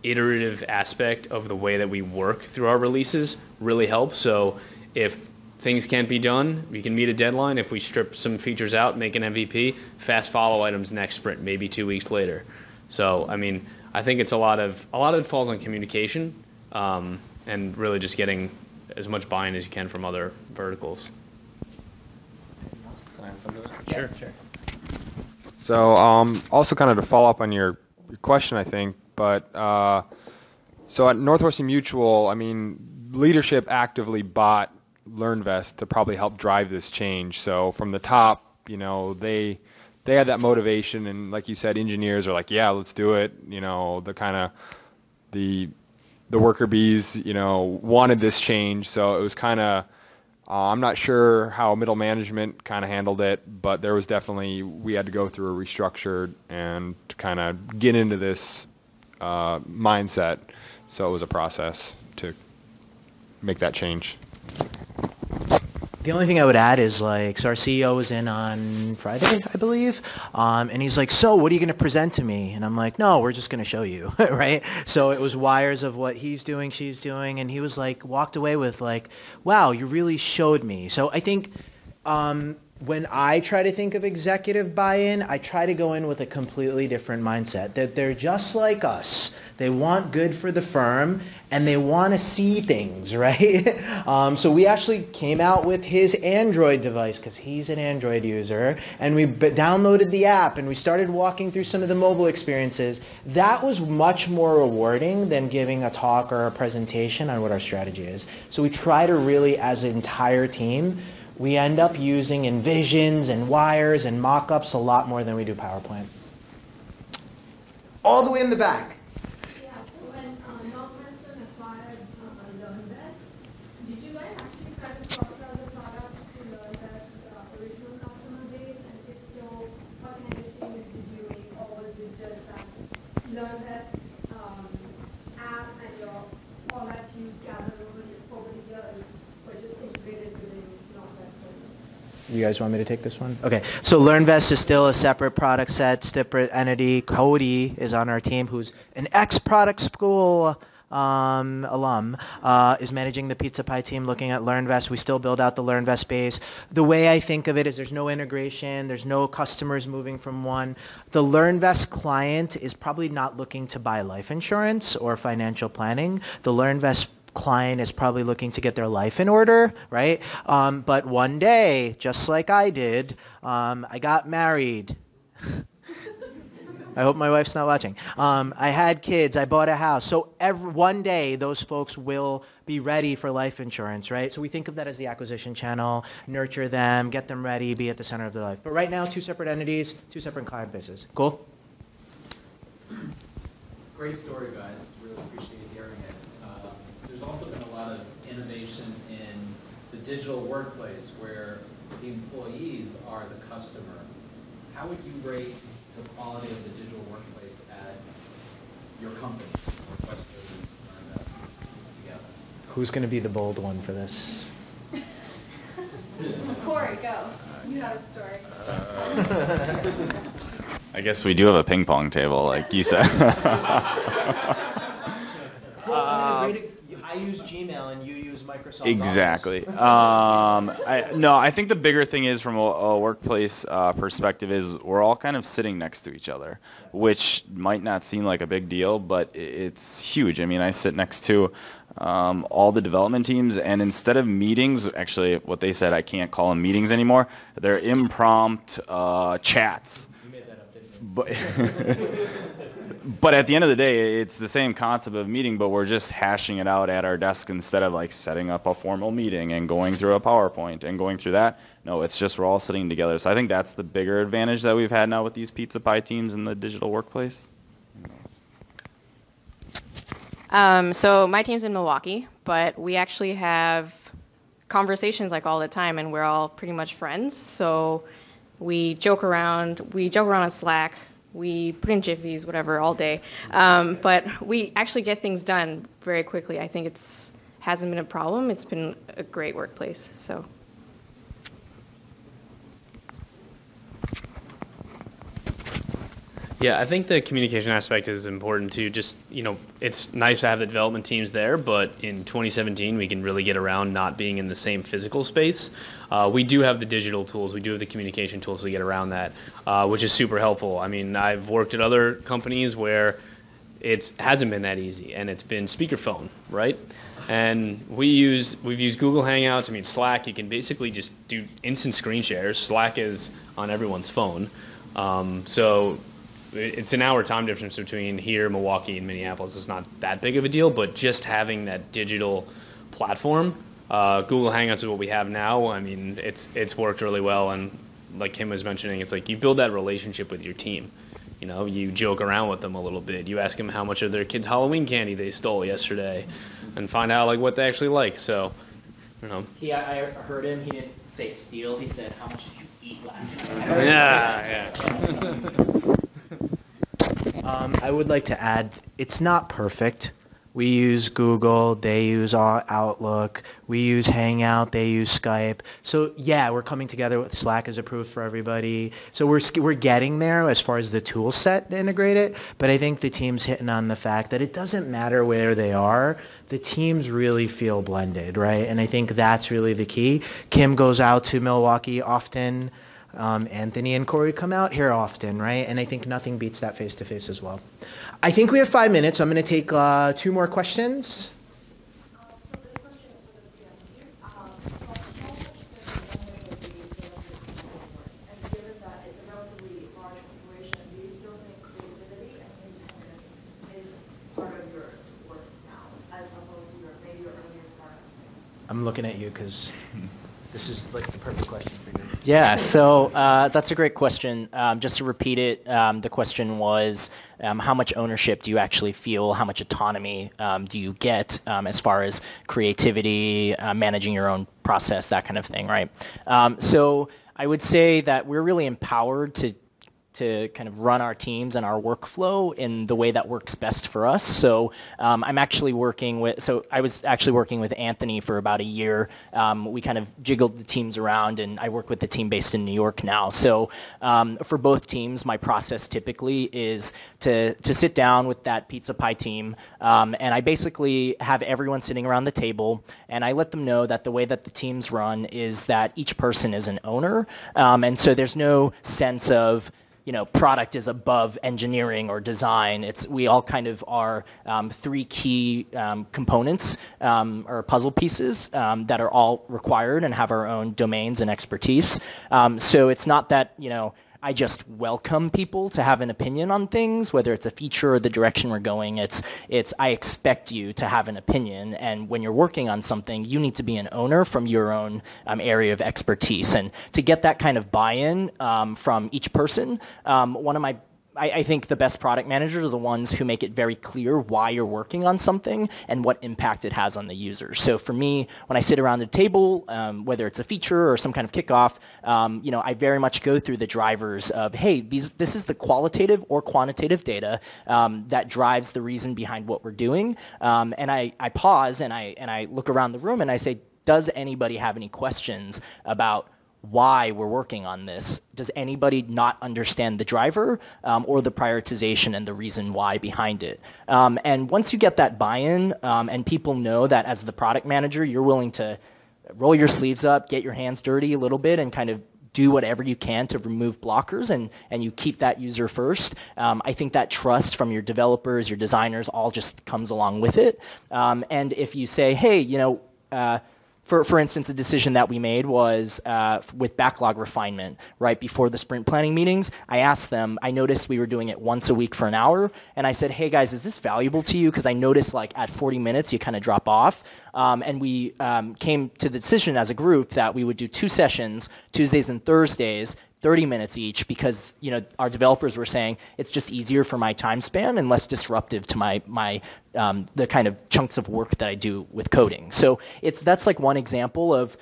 iterative aspect of the way that we work through our releases really helps. So if things can't be done, we can meet a deadline. If we strip some features out, make an MVP, fast follow items next sprint, maybe 2 weeks later. So, I mean, I think it's a lot of it falls on communication and really just getting as much buy-in as you can from other verticals. Sure. So also kind of to follow up on your question, I think, but so at Northwestern Mutual, I mean, leadership actively bought LearnVest to probably help drive this change. So from the top, they had that motivation, and like you said, engineers are like, yeah, let's do it. The kind of the worker bees, wanted this change. So it was kind of, I'm not sure how middle management kind of handled it, but there was definitely, we had to go through a restructure and kind of get into this mindset. So it was a process to make that change. The only thing I would add is, so our CEO was in on Friday, I believe, and he's like, so what are you going to present to me? And I'm like, no, we're just going to show you, right? So it was wires of what he's doing, she's doing, and he was like, walked away with like, wow, you really showed me. So I think when I try to think of executive buy-in, I try to go in with a completely different mindset, that they're just like us. They want good for the firm, and they want to see things, right? So we actually came out with his Android device, because he's an Android user, and we downloaded the app, and we started walking through some of the mobile experiences. That was much more rewarding than giving a talk or a presentation on what our strategy is. So we try to really, as an entire team, we end up using envisions and wires and mock-ups a lot more than we do PowerPoint. All the way in the back. Yeah, so when Northwestern acquired LearnVest, did you guys actually try to cross-sell the product to LearnVest's original customer base? And if so, what kind of changes did you make? Or was it just that LearnVest app and all that you gathered over the years were just integrated within? You guys want me to take this one? Okay, so LearnVest is still a separate product set, separate entity. Cody is on our team, who's an ex-Product School alum, is managing the Pizza Pie team looking at LearnVest. We still build out the LearnVest base. The way I think of it is there's no integration, there's no customers moving from one. The LearnVest client is probably not looking to buy life insurance or financial planning. The LearnVest client is probably looking to get their life in order, right? But one day, just like I did, I got married. I hope my wife's not watching. I had kids, I bought a house. So one day, those folks will be ready for life insurance, right? So we think of that as the acquisition channel, nurture them, get them ready, be at the center of their life. But right now, two separate entities, two separate client bases. Cool? Great story, guys. Really appreciate it. There's also been a lot of innovation in the digital workplace where the employees are the customer. How would you rate the quality of the digital workplace at your company, Northwestern, LearnVest, together? Who's going to be the bold one for this? Corey, go. You have a story. I guess we do have a ping pong table, like you said. I use Gmail and you use Microsoft. Exactly. I think the bigger thing is from a workplace perspective is we're all kind of sitting next to each other, which might not seem like a big deal, but it's huge. I mean, I sit next to all the development teams, and instead of meetings, actually what they said, I can't call them meetings anymore. They're impromptu chats. You made that up, didn't you? But at the end of the day, it's the same concept of meeting, but we're just hashing it out at our desk instead of like setting up a formal meeting and going through a PowerPoint and going through that. No, it's just we're all sitting together. So I think that's the bigger advantage that we've had now with these pizza pie teams in the digital workplace. So my team's in Milwaukee, but we actually have conversations like all the time, and we're all pretty much friends. So we joke around on Slack. We put in jiffies, whatever, all day. But we actually get things done very quickly. I think it hasn't been a problem. It's been a great workplace. So, yeah, I think the communication aspect is important too. Just, you know, it's nice to have the development teams there, but in 2017, we can really get around not being in the same physical space. We do have the digital tools. We do have the communication tools to get around that, which is super helpful. I mean, I've worked at other companies where it hasn't been that easy, and it's been speakerphone, right? And we've used Google Hangouts. I mean, Slack, you can basically just do instant screen shares. Slack is on everyone's phone. So it's an hour time difference between here, Milwaukee, and Minneapolis. It's not that big of a deal, but just having that digital platform, Google Hangouts is what we have now. I mean, it's worked really well, and like Kim was mentioning, it's like you build that relationship with your team. You know, you joke around with them a little bit. You ask them how much of their kids' Halloween candy they stole yesterday, and find out like what they actually like. So, you know. Yeah, I heard him. He didn't say steal. He said, "How much did you eat last night?" Yeah. I would like to add, it's not perfect. We use Google, they use Outlook, we use Hangout, they use Skype. So yeah, we're coming together with Slack is approved for everybody. So we're getting there as far as the tool set to integrate it, but I think the team's hitting on the fact that it doesn't matter where they are, the teams really feel blended, right? And I think that's really the key. Kim goes out to Milwaukee often, Anthony and Corey come out here often, right? And I think nothing beats that face-to-face as well. I think we have 5 minutes. So I'm going to take 2 more questions. So this question is for the president. How much does the company would be dealing with people work? And given that it's a relatively large corporation, do you still think creativity and independence is part of your work now, as opposed to your, maybe your earlier startup? I'm looking at you because this is like the perfect question for you. Yeah, so that's a great question. Just to repeat it, the question was, how much ownership do you actually feel? How much autonomy do you get as far as creativity, managing your own process, that kind of thing, right? So I would say that we're really empowered to kind of run our teams and our workflow in the way that works best for us. So I was actually working with Anthony for about a year. We kind of jiggled the teams around, and I work with the team based in New York now. So for both teams, my process typically is to sit down with that pizza pie team, and I basically have everyone sitting around the table, and I let them know that the way that the teams run is that each person is an owner, and so there's no sense of, you know, product is above engineering or design. We all kind of are 3 key components or puzzle pieces that are all required and have our own domains and expertise. So it's not that, you know, I just welcome people to have an opinion on things, whether it's a feature or the direction we're going. It's I expect you to have an opinion, and when you're working on something, you need to be an owner from your own area of expertise. And to get that kind of buy-in from each person, one of my I think the best product managers are the ones who make it very clear why you're working on something and what impact it has on the user. So for me, when I sit around the table, whether it's a feature or some kind of kickoff, I very much go through the drivers of, hey, this is the qualitative or quantitative data that drives the reason behind what we're doing. And I pause and I look around the room and I say, does anybody have any questions about why we're working on this? Does anybody not understand the driver or the prioritization and the reason why behind it? And once you get that buy-in and people know that as the product manager, you're willing to roll your sleeves up, get your hands dirty a little bit, and kind of do whatever you can to remove blockers, and you keep that user first. I think that trust from your developers, your designers, all just comes along with it. And if you say, hey, for instance, a decision that we made was with backlog refinement. Right before the sprint planning meetings, I asked them, I noticed we were doing it once a week for an hour, and I said, hey guys, is this valuable to you? Because I noticed like at 40 minutes you kind of drop off. And we came to the decision as a group that we would do two sessions, Tuesdays and Thursdays, 30 minutes each, because our developers were saying it's just easier for my time span and less disruptive to the kind of chunks of work that I do with coding. So that's like one example of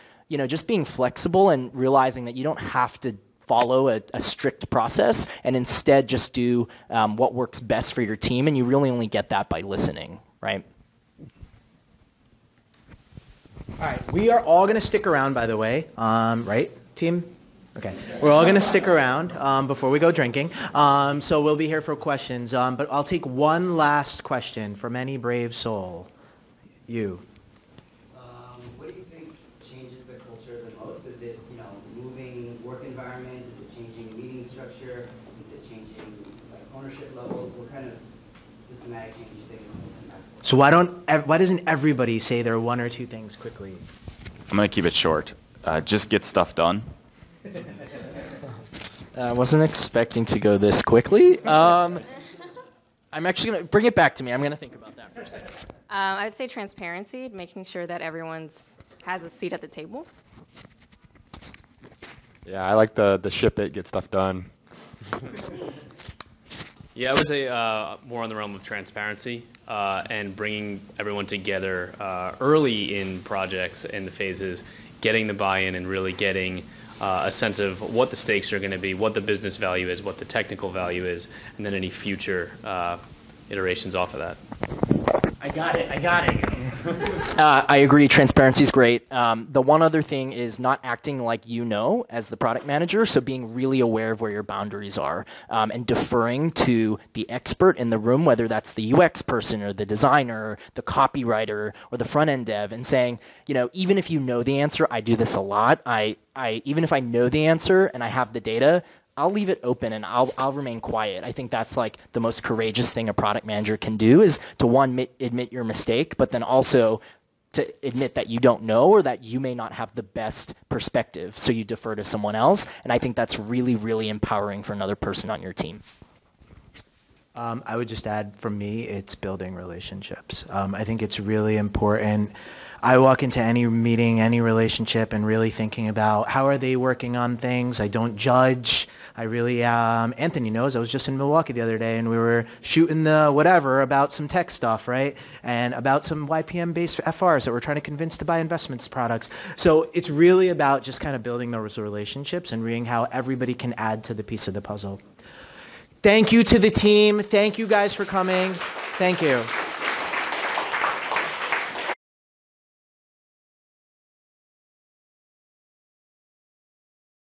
just being flexible and realizing that you don't have to follow a strict process, and instead just do what works best for your team, and you really only get that by listening, right? All right, we are all going to stick around, by the way, right, team? Okay, we're all going to stick around before we go drinking, so we'll be here for questions, but I'll take one last question from any brave soul. You. What do you think changes the culture the most? Is it, moving work environment? Is it changing meeting structure? Is it changing ownership levels? What kind of systematic change do you think is most impactful? So why doesn't everybody say their one or two things quickly? I'm going to keep it short. Just get stuff done. I wasn't expecting to go this quickly. I'm actually going to bring it back to me. I'm going to think about that for a second. I'd say transparency, making sure that everyone's has a seat at the table. Yeah, I like the ship it, get stuff done. Yeah, I would say more on the realm of transparency and bringing everyone together early in projects and the phases, getting the buy-in and really getting a sense of what the stakes are going to be, what the business value is, what the technical value is, and then any future iterations off of that. I got it. I agree. Transparency is great. The one other thing is not acting like as the product manager, so being really aware of where your boundaries are and deferring to the expert in the room, whether that's the UX person or the designer, the copywriter, or the front-end dev, and saying, even if you know the answer, I do this a lot. I even if I know the answer and I have the data, I'll leave it open and I'll remain quiet. I think that's like the most courageous thing a product manager can do, is to admit your mistake, but then also to admit that you don't know or that you may not have the best perspective, so you defer to someone else. And I think that's really, really empowering for another person on your team. I would just add, for me, it's building relationships. I think it's really important. I walk into any meeting, any relationship, and really thinking about how are they working on things. I don't judge. I really, Anthony knows, I was just in Milwaukee the other day and we were shooting the whatever about some tech stuff, right? And about some YPM-based FRs that we're trying to convince to buy investments products. So it's really about just kind of building those relationships and reading how everybody can add to the piece of the puzzle. Thank you to the team. Thank you guys for coming. Thank you.